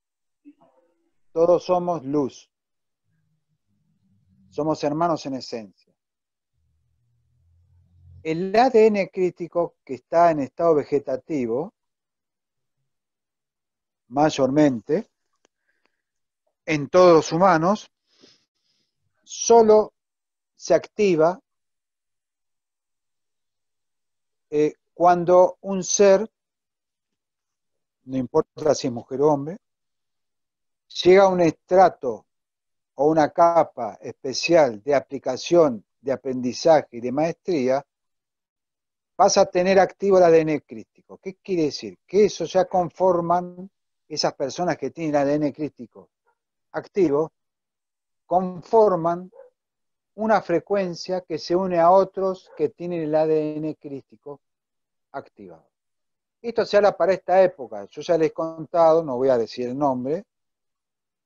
todos somos luz. Somos hermanos en esencia. El A D N crístico que está en estado vegetativo, mayormente, en todos los humanos, solo se activa eh, cuando un ser, no importa si es mujer o hombre, llega a un estrato o una capa especial de aplicación, de aprendizaje y de maestría, pasa a tener activo el A D N crístico. ¿Qué quiere decir? Que eso ya conforman esas personas que tienen A D N crístico activo, conforman una frecuencia que se une a otros que tienen el A D N crístico activado. Esto se habla para esta época. Yo ya les he contado, no voy a decir el nombre.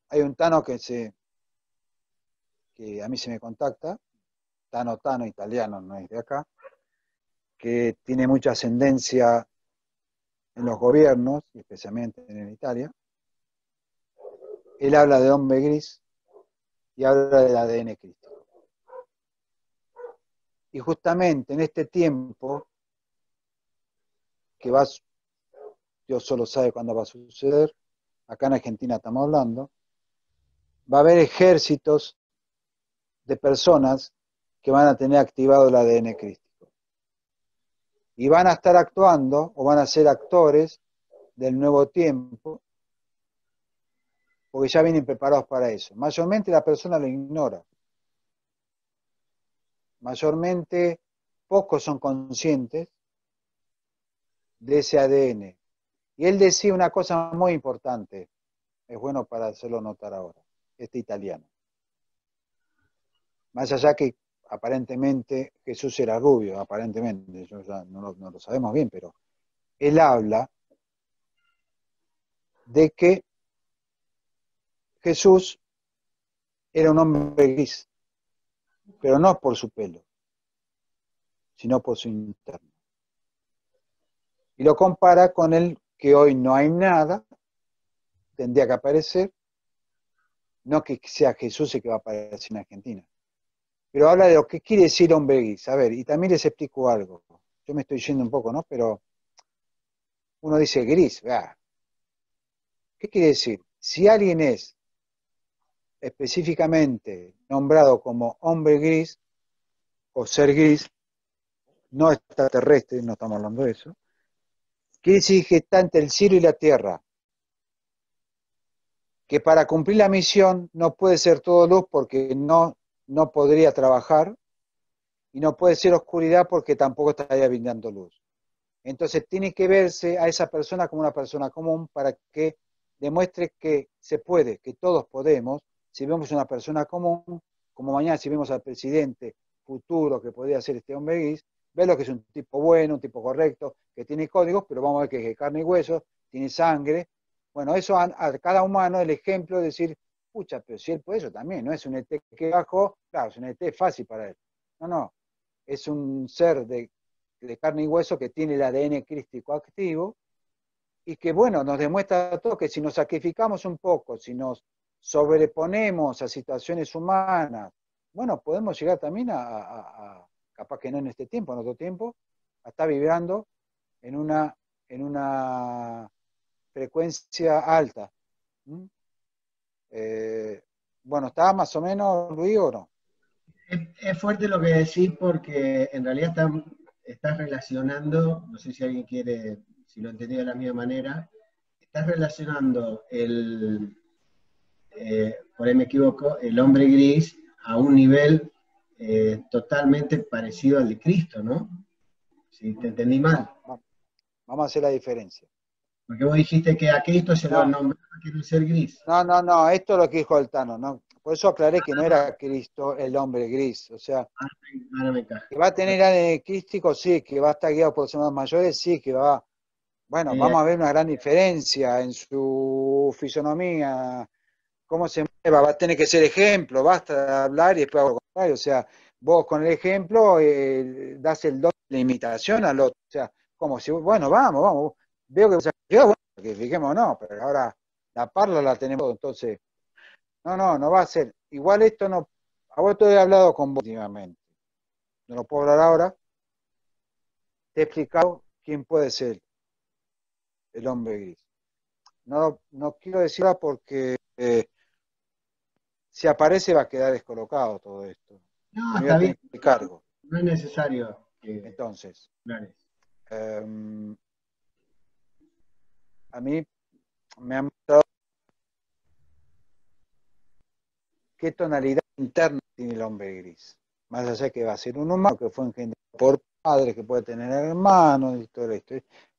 Hay un Tano que, se, que a mí se me contacta, Tano Tano, italiano, no es de acá, que tiene mucha ascendencia en los gobiernos, especialmente en Italia. Él habla de hombre gris y habla del A D N crístico. Y justamente en este tiempo, que va, Dios solo sabe cuándo va a suceder, acá en Argentina estamos hablando, va a haber ejércitos de personas que van a tener activado el A D N crístico. Y van a estar actuando, o van a ser actores del nuevo tiempo, porque ya vienen preparados para eso. Mayormente la persona lo ignora. Mayormente pocos son conscientes de ese A D N. Y él decía una cosa muy importante, es bueno para hacerlo notar ahora, este italiano. Más allá que aparentemente Jesús era rubio, aparentemente, yo ya no, lo, no lo sabemos bien, pero él habla de que Jesús era un hombre gris, pero no por su pelo, sino por su interno. Y lo compara con el que hoy no hay nada, tendría que aparecer, no que sea Jesús el que va a aparecer en Argentina. Pero habla de lo que quiere decir hombre gris. A ver, y también les explico algo. Yo me estoy yendo un poco, ¿no? Pero uno dice gris, bah, ¿Qué quiere decir? Si alguien es específicamente nombrado como hombre gris o ser gris, no extraterrestre, no estamos hablando de eso, quiere decir que está entre el cielo y la tierra, que para cumplir la misión no puede ser todo luz porque no, no podría trabajar, y no puede ser oscuridad porque tampoco estaría brindando luz. Entonces tiene que verse a esa persona como una persona común para que demuestre que se puede, que todos podemos, si vemos una persona común, como mañana si vemos al presidente futuro que podría ser este hombre gris, ver lo que es un tipo bueno, un tipo correcto, que tiene códigos, pero vamos a ver que es de carne y hueso, tiene sangre. Bueno, eso a, a cada humano el ejemplo de decir, pucha, pero si él puede eso también, no es un E T que bajó, claro, es un E T fácil para él. No, no, es un ser de, de carne y hueso que tiene el A D N crístico activo, y que bueno, nos demuestra a todos que si nos sacrificamos un poco, si nos sobreponemos a situaciones humanas, bueno, podemos llegar también a, a, a capaz que no en este tiempo, en otro tiempo, a estar vibrando en una, en una frecuencia alta. ¿Mm? Eh, bueno, ¿está más o menos, Luis, o no? Es, es fuerte lo que decís porque en realidad estás está relacionando, no sé si alguien quiere... si lo entendí de la misma manera, estás relacionando el, eh, por ahí me equivoco, el hombre gris a un nivel eh, totalmente parecido al de Cristo, ¿no? Si te entendí mal. Vamos a hacer la diferencia. Porque vos dijiste que a Cristo se no. lo nombraba que era un ser gris. No, no, no, esto es lo que dijo Altano, ¿no? Por eso aclaré que no era Cristo el hombre gris, o sea, ahora me encaja. Que va a tener A D N crístico, sí, que va a estar guiado por personas mayores, sí, que va... Bueno, vamos a ver una gran diferencia en su fisonomía, cómo se mueva, va a tener que ser ejemplo, basta de hablar y después hago lo contrario, o sea, vos con el ejemplo eh, das el don de imitación al otro, o sea, como si, bueno, vamos, vamos, veo que, yo, bueno, que fijemos, no, pero ahora la parla la tenemos, entonces, no, no, no va a ser, igual esto no, a vos te he hablado con vos últimamente, no lo puedo hablar ahora, te he explicado quién puede ser el hombre gris. No, no quiero decirla porque eh, si aparece va a quedar descolocado todo esto. No, está bien. Cargo. No es necesario. Que... Entonces, vale. um, a mí me han mostrado qué tonalidad interna tiene el hombre gris. Más allá de que va a ser un humano, que fue engendrado por padres, que puede tener hermanos y todo esto.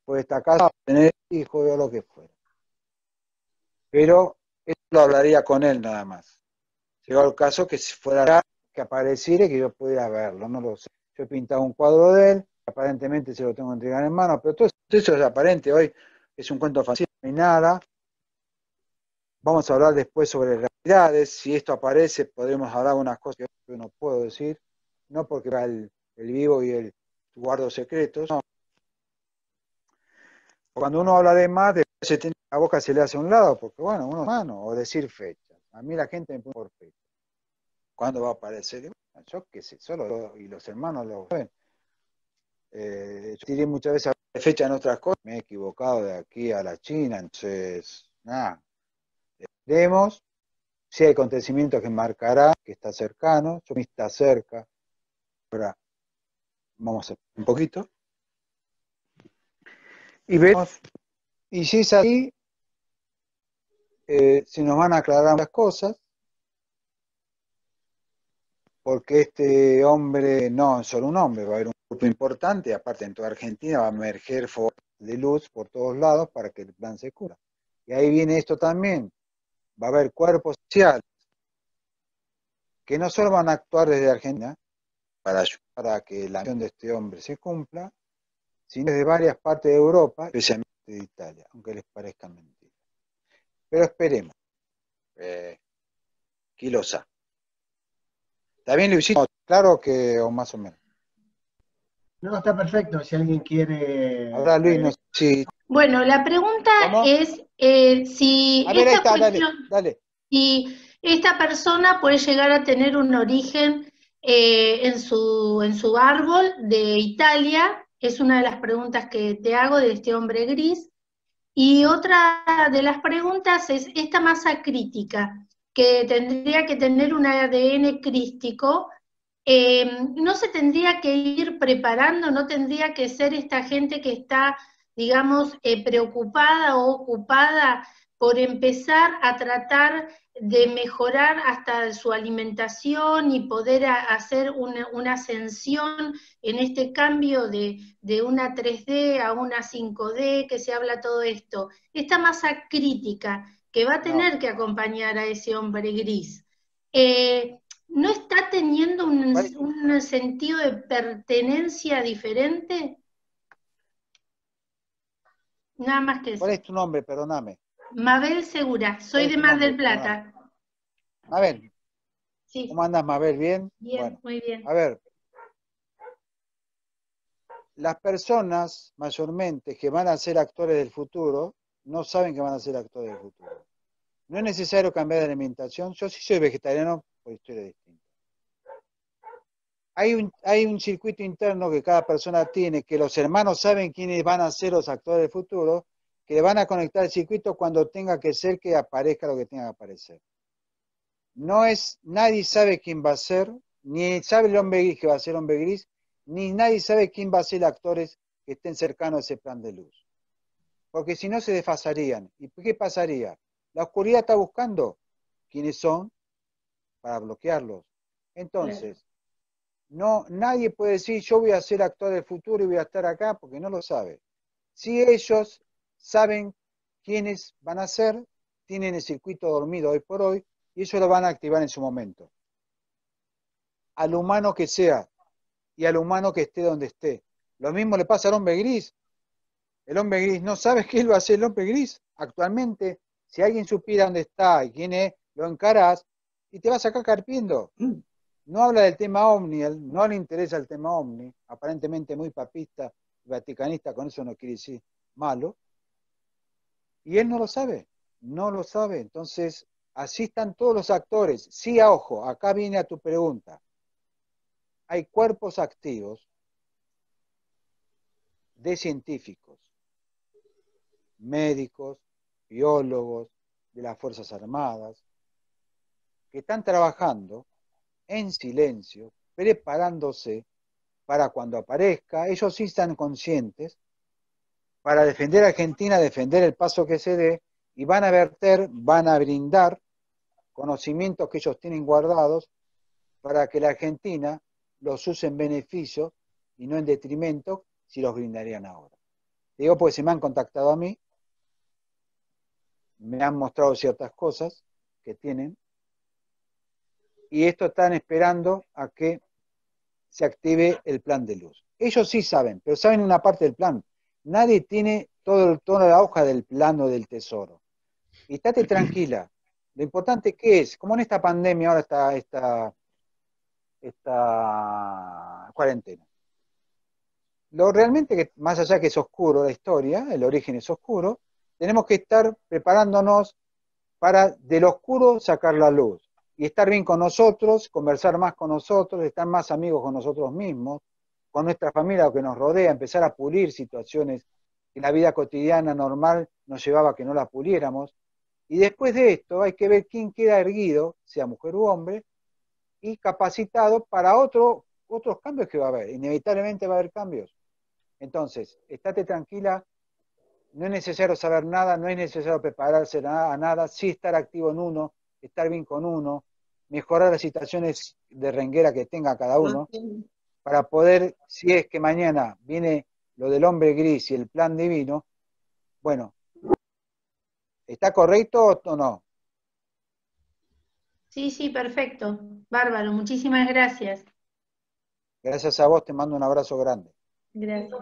Puede estar casado, tener hijos o lo que fuera. Pero eso lo hablaría con él nada más. Llegó el caso que si fuera que apareciera y que yo pudiera verlo, no lo sé. Yo he pintado un cuadro de él, aparentemente se lo tengo que entregar en mano, pero todo eso es aparente, hoy es un cuento fácil, no hay nada. Vamos a hablar después sobre realidades, si esto aparece podremos hablar de unas cosas que yo no puedo decir, no porque va el, el vivo y el guardo secretos, no. Cuando uno habla de más, después se tiene, la boca se le hace a un lado, porque bueno, uno es humano, o decir fecha. A mí la gente me pone por fecha. ¿Cuándo va a aparecer? Bueno, yo qué sé, solo yo, y los hermanos lo ven. Eh, yo tiré muchas veces a fecha en otras cosas, me he equivocado de aquí a la China, entonces, nada. Veremos si hay acontecimientos que marcará, que está cercano, yo me está cerca. Ahora, vamos a un poquito. Y vemos, y si es así, eh, se nos van a aclarar muchas cosas, porque este hombre, no solo un hombre, va a haber un grupo importante, aparte en toda Argentina va a emerger fuego de luz por todos lados para que el plan se cubra. Y ahí viene esto también, va a haber cuerpos sociales, que no solo van a actuar desde Argentina, para ayudar a que la misión de este hombre se cumpla, sino desde varias partes de Europa, especialmente de Italia, aunque les parezca mentira. Pero esperemos. Eh, Quilosa. ¿Está bien, Luisito? ¿Claro que, o más o menos? No, está perfecto, si alguien quiere... Ahora, Luis, no sé si... Bueno, la pregunta ¿Cómo? es eh, si... A ver, esta, cuestión, dale, dale. Si esta persona puede llegar a tener un origen eh, en, su, en su árbol de Italia... Es una de las preguntas que te hago de este hombre gris. Y otra de las preguntas es esta masa crítica, que tendría que tener un A D N crístico, eh, ¿no se tendría que ir preparando, no tendría que ser esta gente que está, digamos, eh, preocupada o ocupada por empezar a tratar de mejorar hasta su alimentación y poder a, hacer una, una ascensión en este cambio de, de una tres D a una cinco D, que se habla todo esto? Esta masa crítica que va a tener que acompañar a ese hombre gris, eh, ¿no está teniendo un, un sentido de pertenencia diferente? Nada más que eso. ¿Cuál es tu nombre? Perdóname. Mabel Segura, soy de Mar del Plata. Mabel, sí. ¿Cómo andas, Mabel? ¿Bien? Bien, bueno, muy bien. A ver, las personas mayormente que van a ser actores del futuro, no saben que van a ser actores del futuro. No es necesario cambiar de alimentación. Yo sí soy vegetariano por historia distinta. Hay un, hay un circuito interno que cada persona tiene, que los hermanos saben quiénes van a ser los actores del futuro, que le van a conectar el circuito cuando tenga que ser que aparezca lo que tenga que aparecer. No es, nadie sabe quién va a ser, ni sabe el hombre gris que va a ser hombre gris, ni nadie sabe quién va a ser actores que estén cercanos a ese plan de luz. Porque si no se desfasarían. ¿Y qué pasaría? La oscuridad está buscando quiénes son para bloquearlos. Entonces, no, nadie puede decir yo voy a ser actor del futuro y voy a estar acá, porque no lo sabe. Si ellos saben quiénes van a ser, tienen el circuito dormido hoy por hoy, y ellos lo van a activar en su momento. Al humano que sea, y al humano que esté donde esté. Lo mismo le pasa al hombre gris. El hombre gris, ¿no sabes qué lo hace el hombre gris? Actualmente, si alguien supiera dónde está y quién es, lo encarás y te vas acá carpiendo. No habla del tema ovni, no le interesa el tema ovni, aparentemente muy papista, vaticanista, con eso no quiere decir malo. Y él no lo sabe, no lo sabe. Entonces, así están todos los actores. Sí, a ojo, acá viene a tu pregunta. Hay cuerpos activos de científicos, médicos, biólogos, de las Fuerzas Armadas, que están trabajando en silencio, preparándose para cuando aparezca, ellos sí están conscientes, para defender a Argentina, defender el paso que se dé, y van a verter, van a brindar conocimientos que ellos tienen guardados para que la Argentina los use en beneficio y no en detrimento, si los brindarían ahora. Digo, pues si me han contactado a mí, me han mostrado ciertas cosas que tienen, y esto están esperando a que se active el plan de luz. Ellos sí saben, pero saben una parte del plan. Nadie tiene todo el, toda la hoja del plano del tesoro. Y estate tranquila. Lo importante que es, como en esta pandemia ahora está esta, esta cuarentena, lo realmente que, más allá que es oscuro la historia, el origen es oscuro, tenemos que estar preparándonos para del oscuro sacar la luz y estar bien con nosotros, conversar más con nosotros, estar más amigos con nosotros mismos, con nuestra familia o que nos rodea, empezar a pulir situaciones que la vida cotidiana normal nos llevaba a que no las puliéramos. Y después de esto hay que ver quién queda erguido, sea mujer u hombre, y capacitado para otro, otros cambios que va a haber. Inevitablemente va a haber cambios. Entonces, estate tranquila, no es necesario saber nada, no es necesario prepararse a nada, sí estar activo en uno, estar bien con uno, mejorar las situaciones de renguera que tenga cada uno, para poder, si es que mañana viene lo del hombre gris y el plan divino, bueno, ¿está correcto o no? Sí, sí, perfecto. Bárbaro, muchísimas gracias. Gracias a vos, te mando un abrazo grande. Gracias.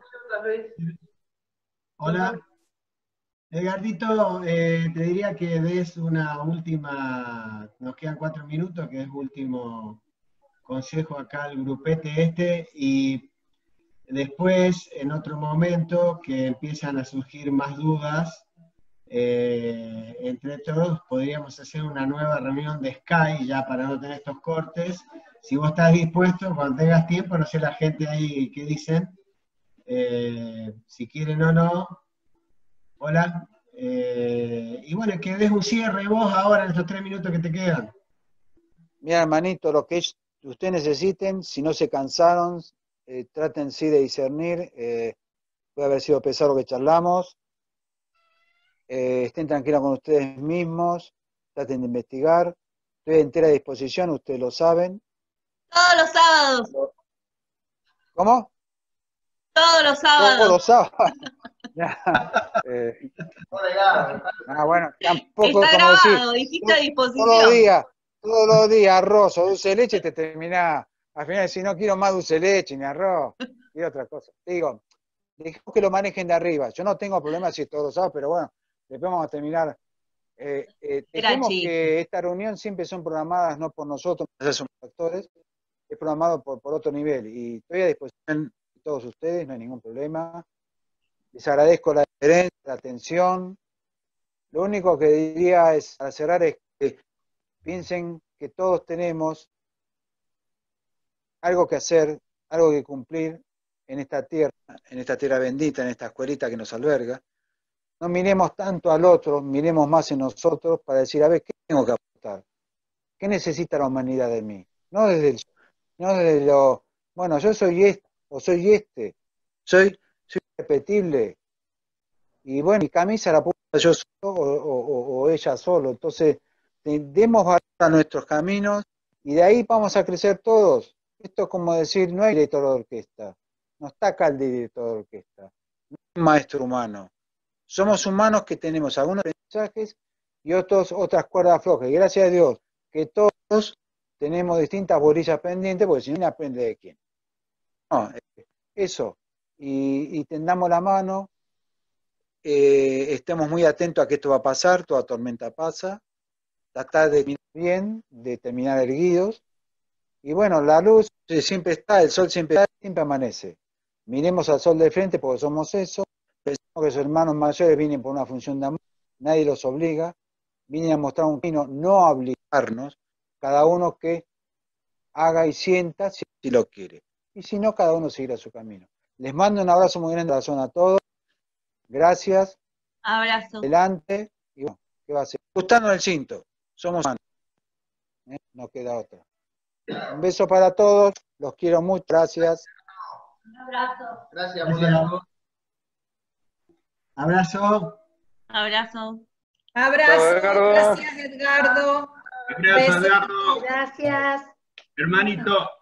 Hola. Edgardito, eh, te diría que des una última, nos quedan cuatro minutos, que es último consejo acá al grupete este, y después, en otro momento, que empiezan a surgir más dudas, eh, entre todos podríamos hacer una nueva reunión de Skype, ya para no tener estos cortes. Si vos estás dispuesto, cuando tengas tiempo, no sé la gente ahí qué dicen, eh, si quieren o no. Hola, Eh, y bueno, que des un cierre vos ahora en estos tres minutos que te quedan. Mira, hermanito, lo que ustedes necesiten, si no se cansaron, eh, traten sí de discernir, eh, puede haber sido pesado lo que charlamos, eh, estén tranquilos con ustedes mismos, traten de investigar, estoy a entera disposición, ustedes lo saben. Todos los sábados. ¿Cómo? Todos los sábados. Todos los sábados. eh, ah, bueno, tampoco está como grabado, decir, dijiste a disposición. Todos los días, todos los días, arroz o dulce de leche te terminás. Al final, si no quiero más dulce de leche ni arroz, quiero otra cosa. Digo, dejemos que lo manejen de arriba. Yo no tengo problema si es todos los sábados, pero bueno, después vamos a terminar. Eh, eh, dejemos que esta reunión siempre son programadas no por nosotros, son actores, es programado por, por otro nivel. Y estoy a disposición de todos ustedes, no hay ningún problema. Les agradezco la diferencia, la atención. Lo único que diría es, al cerrar, es que piensen que todos tenemos algo que hacer, algo que cumplir en esta tierra, en esta tierra bendita, en esta escuelita que nos alberga. No miremos tanto al otro, miremos más en nosotros para decir, a ver, ¿qué tengo que aportar? ¿Qué necesita la humanidad de mí? No desde el, no desde lo, bueno, yo soy este, o soy este, soy, soy repetible. Y bueno, mi camisa la puedo yo solo o, o, o ella solo. Entonces, demos valor a nuestros caminos y de ahí vamos a crecer todos. Esto es como decir, no hay director de orquesta, no está acá el director de orquesta, no hay maestro humano. Somos humanos que tenemos algunos mensajes y otros, otras cuerdas flojas. Y gracias a Dios que todos tenemos distintas bolillas pendientes, porque si no, aprende de quién. No, eso. Y, y tendamos la mano, eh, estemos muy atentos a que esto va a pasar, toda tormenta pasa, tratar de terminar bien, de terminar erguidos. Y bueno, la luz siempre está, el sol siempre está, siempre amanece. Miremos al sol de frente porque somos eso. Pensamos que sus hermanos mayores vienen por una función de amor, nadie los obliga, vienen a mostrar un camino, no a obligarnos, cada uno que haga y sienta si lo quiere. Y si no, cada uno seguirá su camino. Les mando un abrazo muy grande a todos. Gracias. Abrazo. Adelante. Y bueno, ¿qué va a hacer? Ajustando el cinto. Somos humanos. ¿Eh? No queda otra. Un beso para todos. Los quiero mucho. Gracias. Un abrazo. Gracias por la voz. Abrazo. Abrazo. Abrazo. Edgardo. Gracias, Edgardo. Gracias, Edgardo. Gracias. Hermanito.